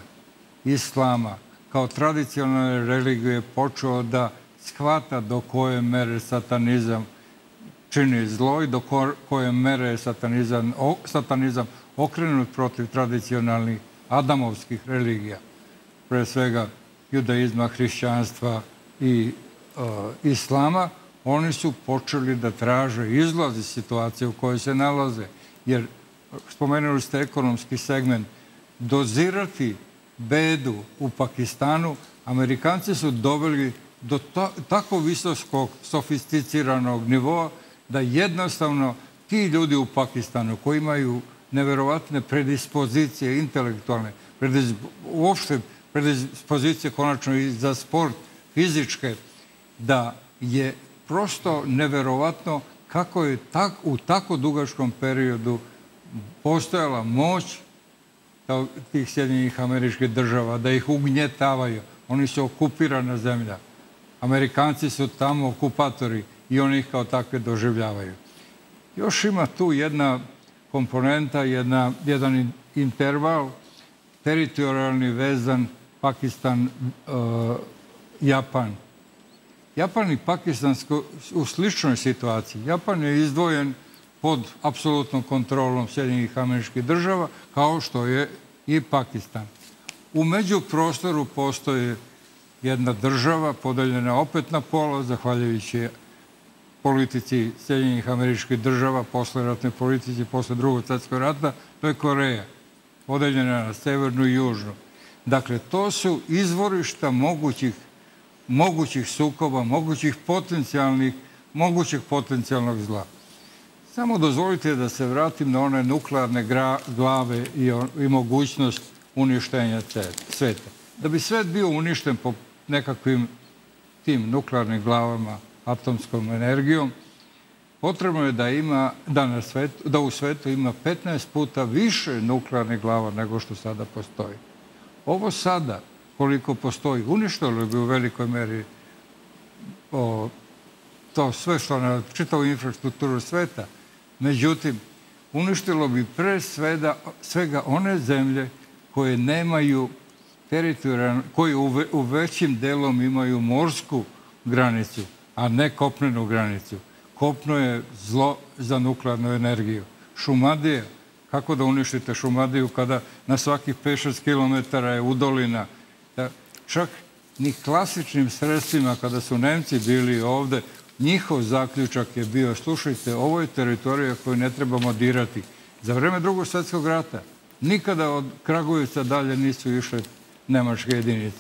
islama, kao tradicionalne religije počeo da shvata do koje mere satanizam čini zlo i do koje mere je satanizam okrenut protiv tradicionalnih adamovskih religija, pre svega judaizma, hrišćanstva i islama, oni su počeli da traže izlaz iz situacije u kojoj se nalaze. Jer, spomenuli ste ekonomski segment, dozirati bedu u Pakistanu, Amerikanci su doveli do tako visokog sofisticiranog nivoa da jednostavno ti ljudi u Pakistanu koji imaju neverovatne predispozicije intelektualne, uopšte predispozicije konačno i za sport, fizičke, da je prosto neverovatno kako je u tako dugačkom periodu postojala moć tih Sjedinjenih Američkih Država, da ih ugnjetavaju. Oni su okupirana zemlja. Amerikanci su tamo okupatori i oni ih kao takve doživljavaju. Još ima tu jedna komponenta, jedan interval teritorijalni vezan Pakistan-Japan. Japan i Pakistan su u sličnoj situaciji. Japan je izdvojen pod apsolutnom kontrolom Sjedinjenih Američkih Država, kao što je i Pakistan. U međuprostoru postoje jedna država podeljena opet na pola, zahvaljujući politici Sjedinjenih Američkih Država, posleratnoj politici, posle Drugog svjetskog rata, to je Koreja, podeljena na severnu i južnu. Dakle, to su izvorišta mogućih sukoba, mogućih potencijalnog zla. Samo dozvolite da se vratim na one nuklearne glave i mogućnost uništenja sveta. Da bi svet bio uništen po nekakvim tim nuklearnim glavama, atomskom energijom, potrebno je da u svetu ima 15 puta više nuklearnih glava nego što sada postoji. Ovo sada, koliko postoji, uništilo bi u velikoj meri to sve što na čitavu infrastrukturu sveta. Međutim, uništilo bi pre svega one zemlje koje nemaju teritorijalnu, koje u većim delom imaju morsku granicu, a ne kopnenu granicu. Kopno je zlo za nuklearnu energiju. Šumadija, kako da uništite Šumadiju kada na svakih 5-6 kilometara je udolina? Čak ni klasičnim sredstvima, kada su Nemci bili ovde, njihov zaključak je bio, slušajte, ovo je teritorija koju ne trebamo dirati. Za vreme Drugog svjetskog rata nikada od Kragujevca dalje nisu išle nemačke jedinice.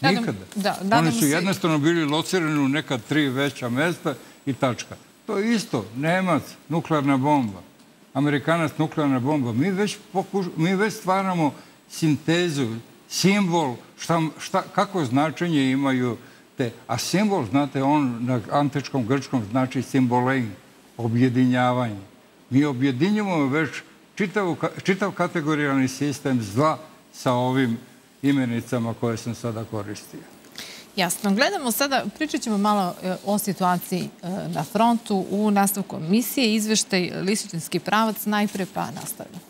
Nikada. Oni su jednostavno bili locirani u neka 3 veća mesta i tačka. To je isto. Nemac, nuklearna bomba. Amerikanac, nuklearna bomba. Mi već stvaramo sintezu, simbol, kako značenje imaju te. A simbol, znate, on na antičkom grčkom znači simbolein, objedinjavanje. Mi objedinjamo već čitav kategorijalni sistem zla sa ovim imenicama koje sam sada koristio. Jasno. Gledamo sada, pričat ćemo malo o situaciji na frontu u nastavku emisije. Izveštaj Lisičinski pravac najpre, pa nastavljamo.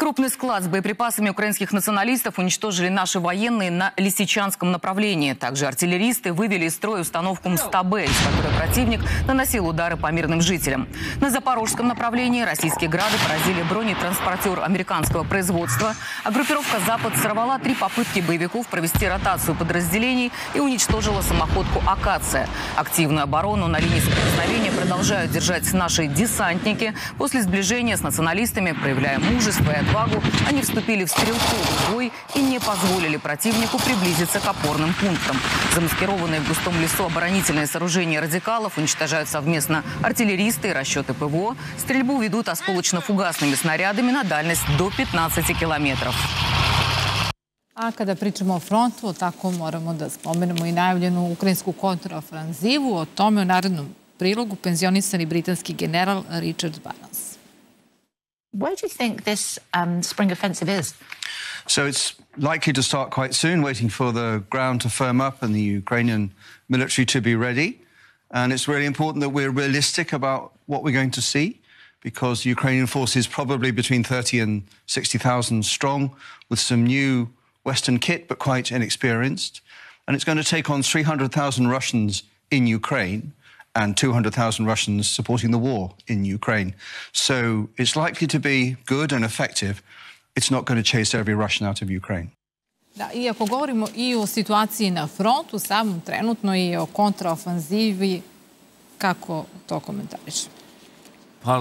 Крупный склад с боеприпасами украинских националистов уничтожили наши военные на Лисичанском направлении. Также артиллеристы вывели из строя установку МСТБ, из которой противник наносил удары по мирным жителям. На Запорожском направлении российские грады поразили бронетранспортер американского производства, а группировка «Запад» сорвала 3 попытки боевиков провести ротацию подразделений и уничтожила самоходку «Акация». Активную оборону на линии соприкосновения продолжают держать наши десантники. После сближения с националистами, проявляя мужество и отвагу, они вступили в стрелковый бой и не позволили противнику приблизиться к опорным пунктам. Замаскированные в густом лесу оборонительные сооружения радикалов уничтожают совместно артиллеристы и расчеты ПВО. Стрельбу ведут осколочно-фугасными снарядами на дальность до 15 километров. A kada pričamo o frontu, tako moramo da spomenemo i najavljenu ukrajinsku kontraofanzivu. O tome u narednom prilogu penzionisani britanski general Richard Barnes. Where do you think this spring offensive is? So it's likely to start quite soon, waiting for the ground to firm up and the Ukrainian military to be ready. And it's really important that we're realistic about what we're going to see, because the Ukrainian force is probably between 30 and 60,000 strong, with some new Western kit, but quite inexperienced. And it's going to take on 300,000 Russians in Ukraine, and 200,000 Russians supporting the war in Ukraine. So it's likely to be good and effective. It's not going to chase every Russian out of Ukraine. Da, iako govorimo i o situaciji na frontu, samom trenutno i o kontraofanzivi, kako to komentariš? Pa,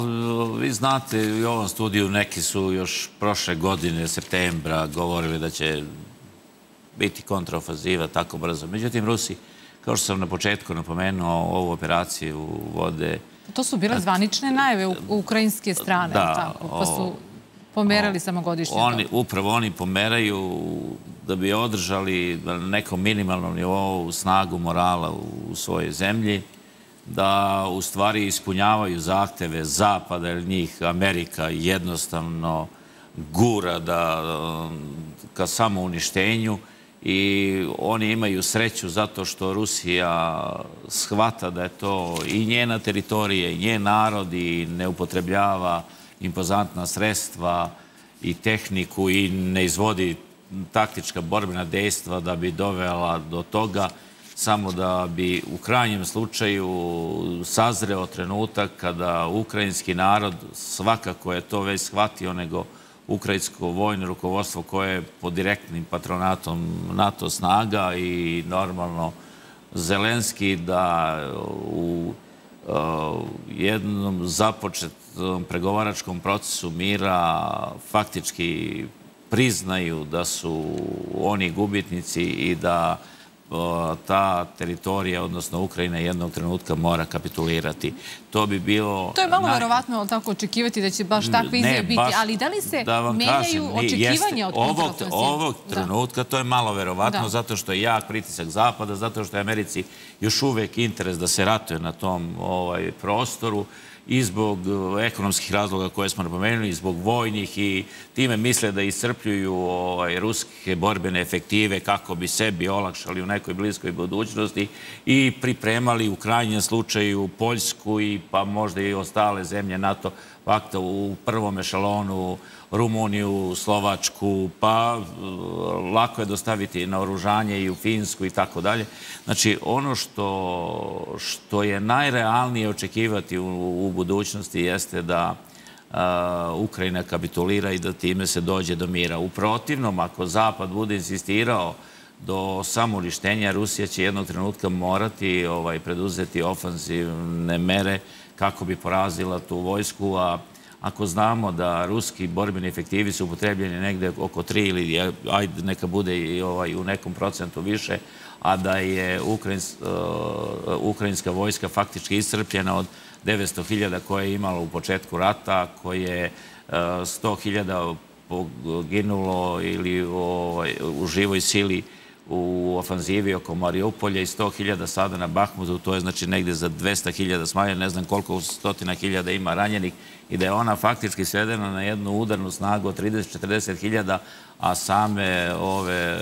vi znate, u ovom studiju neki su još prošle godine, septembra, govorili da će biti kontraofanziva tako brzo. Međutim, Rusi, kao što sam na početku napomenuo, ovu operaciju vode... To su bile zvanične najave ukrajinske strane, pa su pomerali samogodišnje to. Upravo oni pomeraju da bi održali na nekom minimalnom nivou snagu morala u svojoj zemlji, da u stvari ispunjavaju zahteve Zapada, jer njih Amerika jednostavno gura ka samouništenju. I oni imaju sreću zato što Rusija shvata da je to i njena teritorija, i njen narod, i ne upotrebljava impozantna sredstva i tehniku i ne izvodi taktička borbena dejstva da bi dovela do toga, samo da bi u krajnjem slučaju sazreo trenutak kada ukrajinski narod, svakako je to već shvatio, nego ukrajinsko vojno rukovodstvo koje je pod direktnim patronatom NATO snaga i normalno Zelenski, da u jednom započetom pregovaračkom procesu mira faktički priznaju da su oni gubitnici i da ta teritorija, odnosno Ukrajina, jednog trenutka mora kapitulirati. To bi bilo... To je malo verovatno tako očekivati da će baš takve izjave biti, ali da li se menjaju očekivanja od kontraofenzive? Ovog trenutka to je malo verovatno, zato što je jak pritisak Zapada, zato što je Americi još uvek interes da se ratuje na tom prostoru i zbog ekonomskih razloga koje smo napomenuli, i zbog vojnih, i time misle da iscrpljuju ruske borbene efektive kako bi sebi olakšali u nekoj bliskoj budućnosti i pripremali u krajnjem slučaju Poljsku i pa možda i ostale zemlje NATO pakta u prvom ešalonu, Rumuniju, Slovačku, pa lako je dostaviti naoružanje i u Finsku i tako dalje. Znači, ono što je najrealnije očekivati u budućnosti jeste da Ukrajina kapitulira i da time se dođe do mira. U protivnom, ako Zapad bude insistirao do samouništenja, Rusija će jednog trenutka morati preduzeti ofanzivne mere kako bi porazila tu vojsku, a ako znamo da ruski borbeni efektivi su upotrebljeni negde oko 3 ili ajde neka bude i u nekom procentu više, a da je ukrajinska vojska faktički iscrpljena od 900.000 koje je imala u početku rata, koje je 100.000 poginulo ili u živoj sili u ofanzivi oko Mariupolja i 100.000 sada na Bahmutu, to je znači negde za 200.000 smanje, ne znam koliko stotina hiljada ima ranjenih, i da je ona faktički svedena na jednu udarnu snagu od 30-40.000, a same ove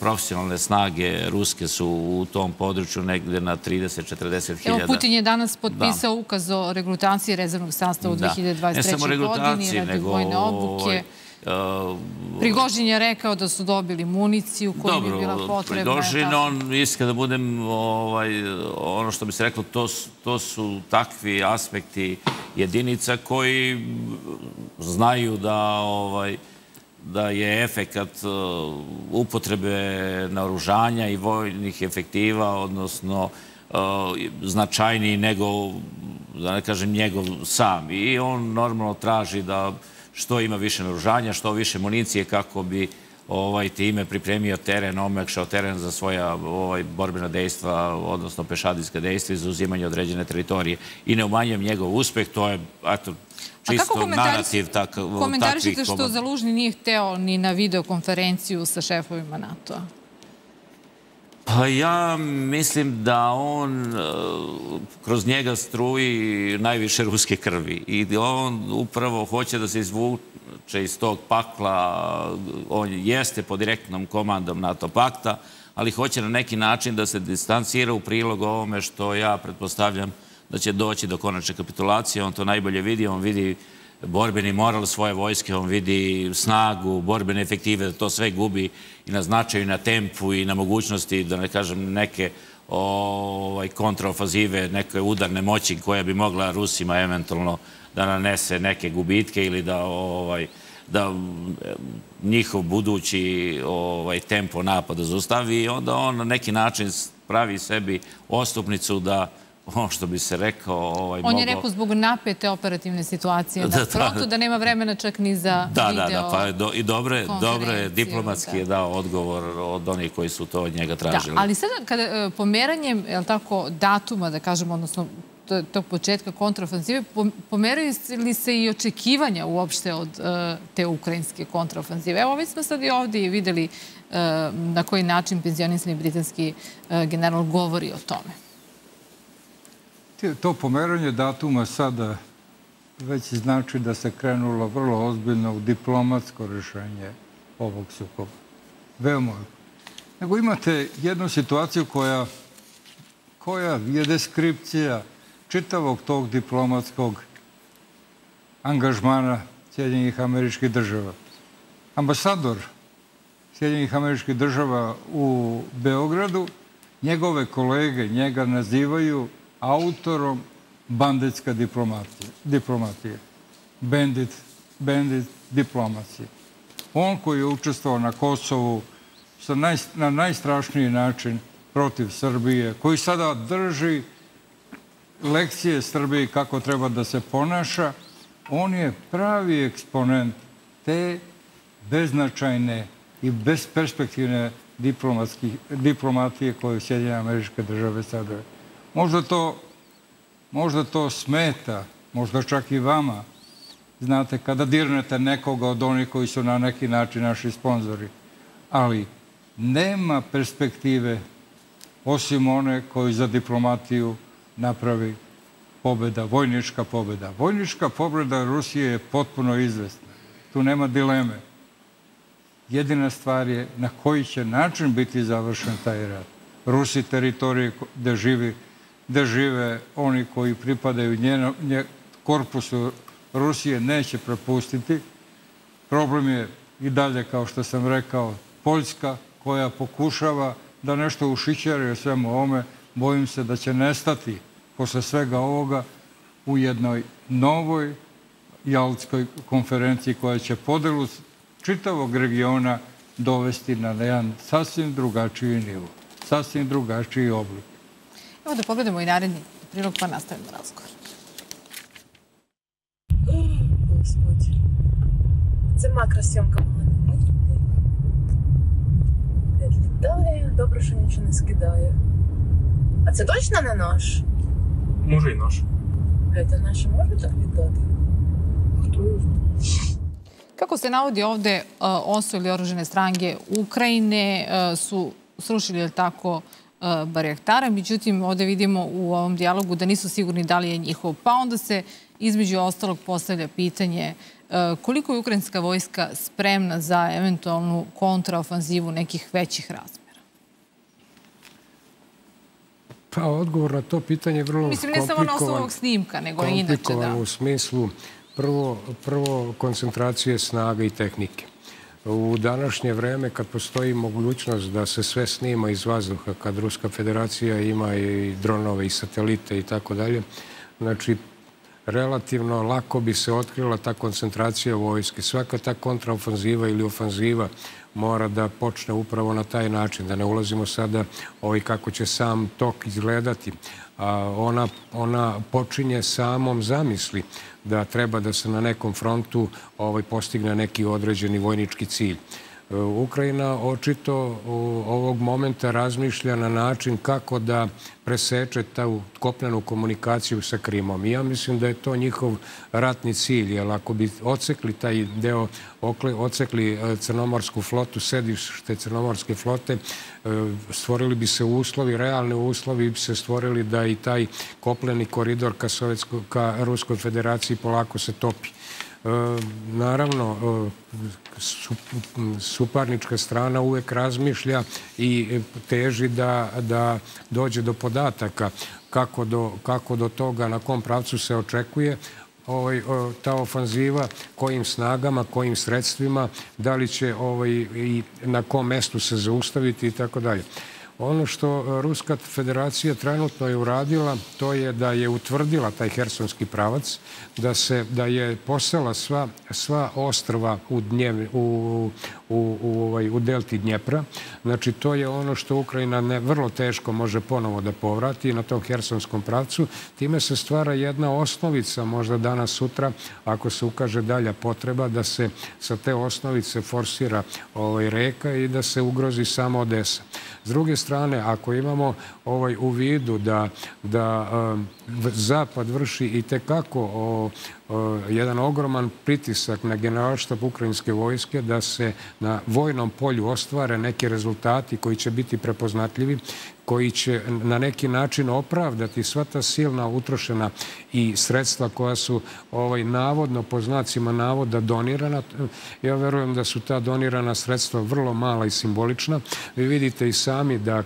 profesionalne snage ruske su u tom području negde na 30-40.000. Evo, Putin je danas potpisao ukaz o regrutaciji rezervnog sastava u 2023. Ne samo regrutaciji, nego vojne obuke. Prigožin je rekao da su dobili municiju koja bi bila potrebna. Dobro, Prigožin, on iska da budem ono što bi se reklo, to su takvi aspekti jedinica koji znaju da je efekat upotrebe naoružanja i vojnih efektiva, odnosno značajniji nego, da ne kažem, njegov sam. I on normalno traži da što ima više naoružanja, što više municije, kako bi time pripremio teren, omekšao teren za svoja borbena dejstva, odnosno pešadijska dejstva i za uzimanje određene teritorije. I ne umanjujem njegov uspeh, to je čisto narativ takvih komada. A kako komentarišete što Zalužni nije hteo ni na videokonferenciju sa šefovima NATO-a? Pa ja mislim da on kroz njega struji najviše ruske krvi i on upravo hoće da se izvuče iz tog pakla. On jeste pod direktnom komandom NATO pakta, ali hoće na neki način da se distancira u prilog ovome što ja pretpostavljam da će doći do konačne kapitulacije. On to najbolje vidi, on vidi borbeni moral svoje vojske, on vidi snagu, borbene efektive, da to sve gubi i na značaju, i na tempu, i na mogućnosti, da ne kažem, neke kontraofazive, neke udarne moći koja bi mogla Rusima eventualno da nanese neke gubitke ili da njihov budući tempo napada zaustavi. I onda on na neki način pravi sebi odstupnicu da, ono što bi se rekao... On je rekao zbog napete operativne situacije na frontu, da nema vremena čak ni za video. I dobro je, diplomatski je dao odgovor od onih koji su to od njega tražili. Ali sada, kada pomeranjem datuma, da kažemo, odnosno tog početka kontraofanzive, pomeraju li se i očekivanja uopšte od te ukrajinske kontraofanzive? Evo, mi smo sad i ovdje videli na koji način penzionisani britanski general govori o tome. To pomeranje datuma sada već znači da se krenulo vrlo ozbiljno u diplomatsko rješenje ovog sukoba. Veoma. Nego imate jednu situaciju koja je deskripcija čitavog tog diplomatskog angažmana Sjedinjenih Američkih Država. Ambasador Sjedinjenih Američkih Država u Beogradu, njegove kolege njega nazivaju autorom banditska diplomatija. Bandit diplomacija. On koji je učestvovao na Kosovu na najstrašniji način protiv Srbije, koji sada drži lekcije Srbiji kako treba da se ponaša, on je pravi eksponent te beznačajne i besperspektivne diplomatije koje Sjedinjene Američke Države sada je. Možda to smeta, možda čak i vama, znate, kada dirnete nekoga od onih koji su na neki način naši sponzori, ali nema perspektive osim one koju za diplomatiju napravi pobjeda, vojnička pobjeda. Vojnička pobjeda Rusije je potpuno izvesna. Tu nema dileme. Jedina stvar je na koji će način biti završen taj rat. Rusi teritorije gde žive oni koji pripadaju korpusu Rusije neće prepustiti. Problem je i dalje, kao što sam rekao, Poljska koja pokušava da nešto ušićari o svemu ovome. Bojim se da će nestati posle svega ovoga u jednoj novoj Jaltskoj konferenciji koja će podelu čitavog regiona dovesti na jedan sasvim drugačiji nivo, sasvim drugačiji oblik. Evo da pogledamo i naredni prilog, pa nastavimo razgovor. Gospodin, це макросйомка була для людей. Не відлітає, добре, що нічого не скидає. А це точно не наш? Може і наш. А це наші можуть так літати? Хто його знає? Kako se navodi ovde, osvojili oružene snage Ukrajine, su srušili tako Barjaktara, međutim ovde vidimo u ovom dijalogu da nisu sigurni da li je njihov. Pa onda se između ostalog postavlja pitanje koliko je ukrajinska vojska spremna za eventualnu kontraofanzivu nekih većih razmjera? Pa odgovor na to pitanje je vrlo komplikovan. Mislim, ne samo na osnovu ovog snimka, nego i inače. Komplikovan u smislu prvo koncentracije snaga i tehnike. U današnje vreme, kad postoji mogućnost da se sve snima iz vazduha, kad Ruska federacija ima i dronove i satelite i tako dalje, znači relativno lako bi se otkrila ta koncentracija vojske. Svaka ta kontraofanziva ili ofanziva mora da počne upravo na taj način, da ne ulazimo sada kako će sam tok izgledati. Ona počinje samom zamisli da treba da se na nekom frontu postigne neki određeni vojnički cilj. Ukrajina očito ovog momenta razmišlja na način kako da preseče tu kopnenu komunikaciju sa Krimom. I ja mislim da je to njihov ratni cilj, jer ako bi odsekli taj deo, odsekli crnomorsku flotu, sedište crnomorske flote, stvorili bi se uslovi, realni uslovi bi se stvorili da i taj kopneni koridor ka Ruskoj federaciji polako se topi. Naravno, suparnička strana uvek razmišlja i teži da dođe do podataka kako do toga, na kom pravcu se očekuje ta ofanziva, kojim snagama, kojim sredstvima, da li će i na kom mestu se zaustaviti i tako dalje. Ono što Ruska federacija trenutno je uradila, to je da je utvrdila taj hersonski pravac, da je posela sva ostrva u delti Dnjepra. Znači, to je ono što Ukrajina vrlo teško može ponovo da povrati na tom hersonskom pravcu. Time se stvara jedna osnovica, možda danas, sutra, ako se ukaže dalja potreba, da se sa te osnovice forsira reka i da se ugrozi samo Odesa. S druge strane, ako imamo u vidu da Zapad vrši i tekako jedan ogroman pritisak na generalštab ukrajinske vojske da se na vojnom polju ostvare neki rezultati koji će biti prepoznatljivi, koji će na neki način opravdati sva ta silna utrošena i sredstva koja su navodno, po znacima navoda, donirana. Ja verujem da su ta donirana sredstva vrlo mala i simbolična. Vi vidite i sami da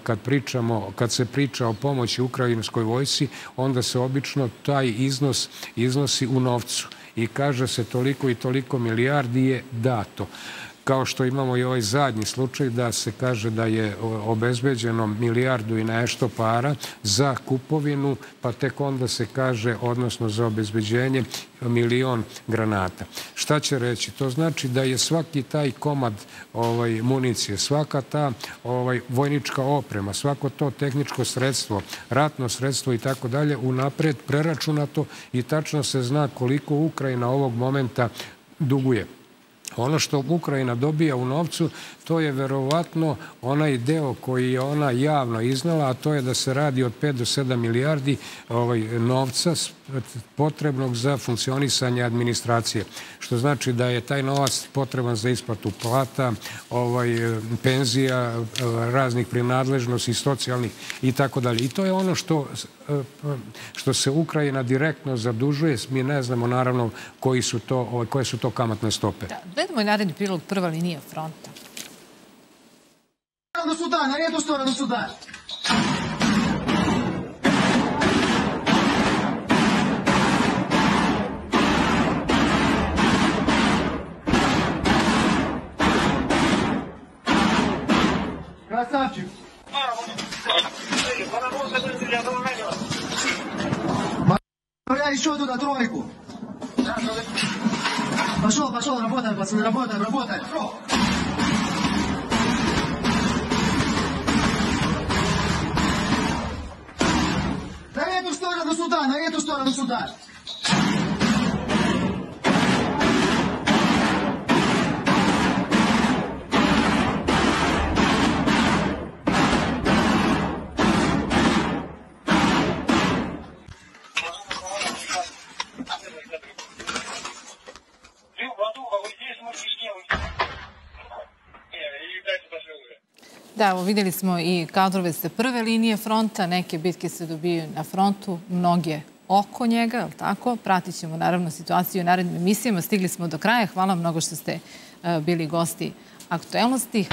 kad se priča o pomoći ukrajinskoj vojsci, onda se obično taj iznos iznosi u novcu i kaže se toliko i toliko milijardi je dato. Kao što imamo i ovaj zadnji slučaj da se kaže da je obezbeđeno milijardu i nešto para za kupovinu, pa tek onda se kaže, odnosno za obezbeđenje, milion granata. Šta će reći? To znači da je svaki taj komad municije, svaka ta vojnička oprema, svako to tehničko sredstvo, ratno sredstvo i tako dalje, unapred preračunato i tačno se zna koliko Ukrajina ovog momenta duguje. Ono što Ukrajina dobija u novcu, to je verovatno onaj deo koji je ona javno iznala, a to je da se radi od 5 do 7 milijardi novca potrebnog za funkcionisanje administracije. Što znači da je taj novac potreban za isplatu plata, penzija, raznih prinadležnosti, socijalnih i tako dalje. I to je ono što se Ukrajina direktno zadužuje. Mi ne znamo, naravno, koje su to kamatne stope. Gledamo i naredni prilog Prva linija fronta. Na сюда, на эту сторону сюда. Красавчик. Бля, еще туда тройку. Пошел, пошел, работаем, пацаны, работаем, работаем. На эту сторону сюда. Ты, Владуха, вот здесь мужчина. Da, vidjeli smo i kadrove ste prve linije fronta, neke bitke se dobijaju na frontu, mnoge oko njega, ali tako? Pratit ćemo naravno situaciju u narednim emisijama. Stigli smo do kraja. Hvala mnogo što ste bili gosti aktuelnosti.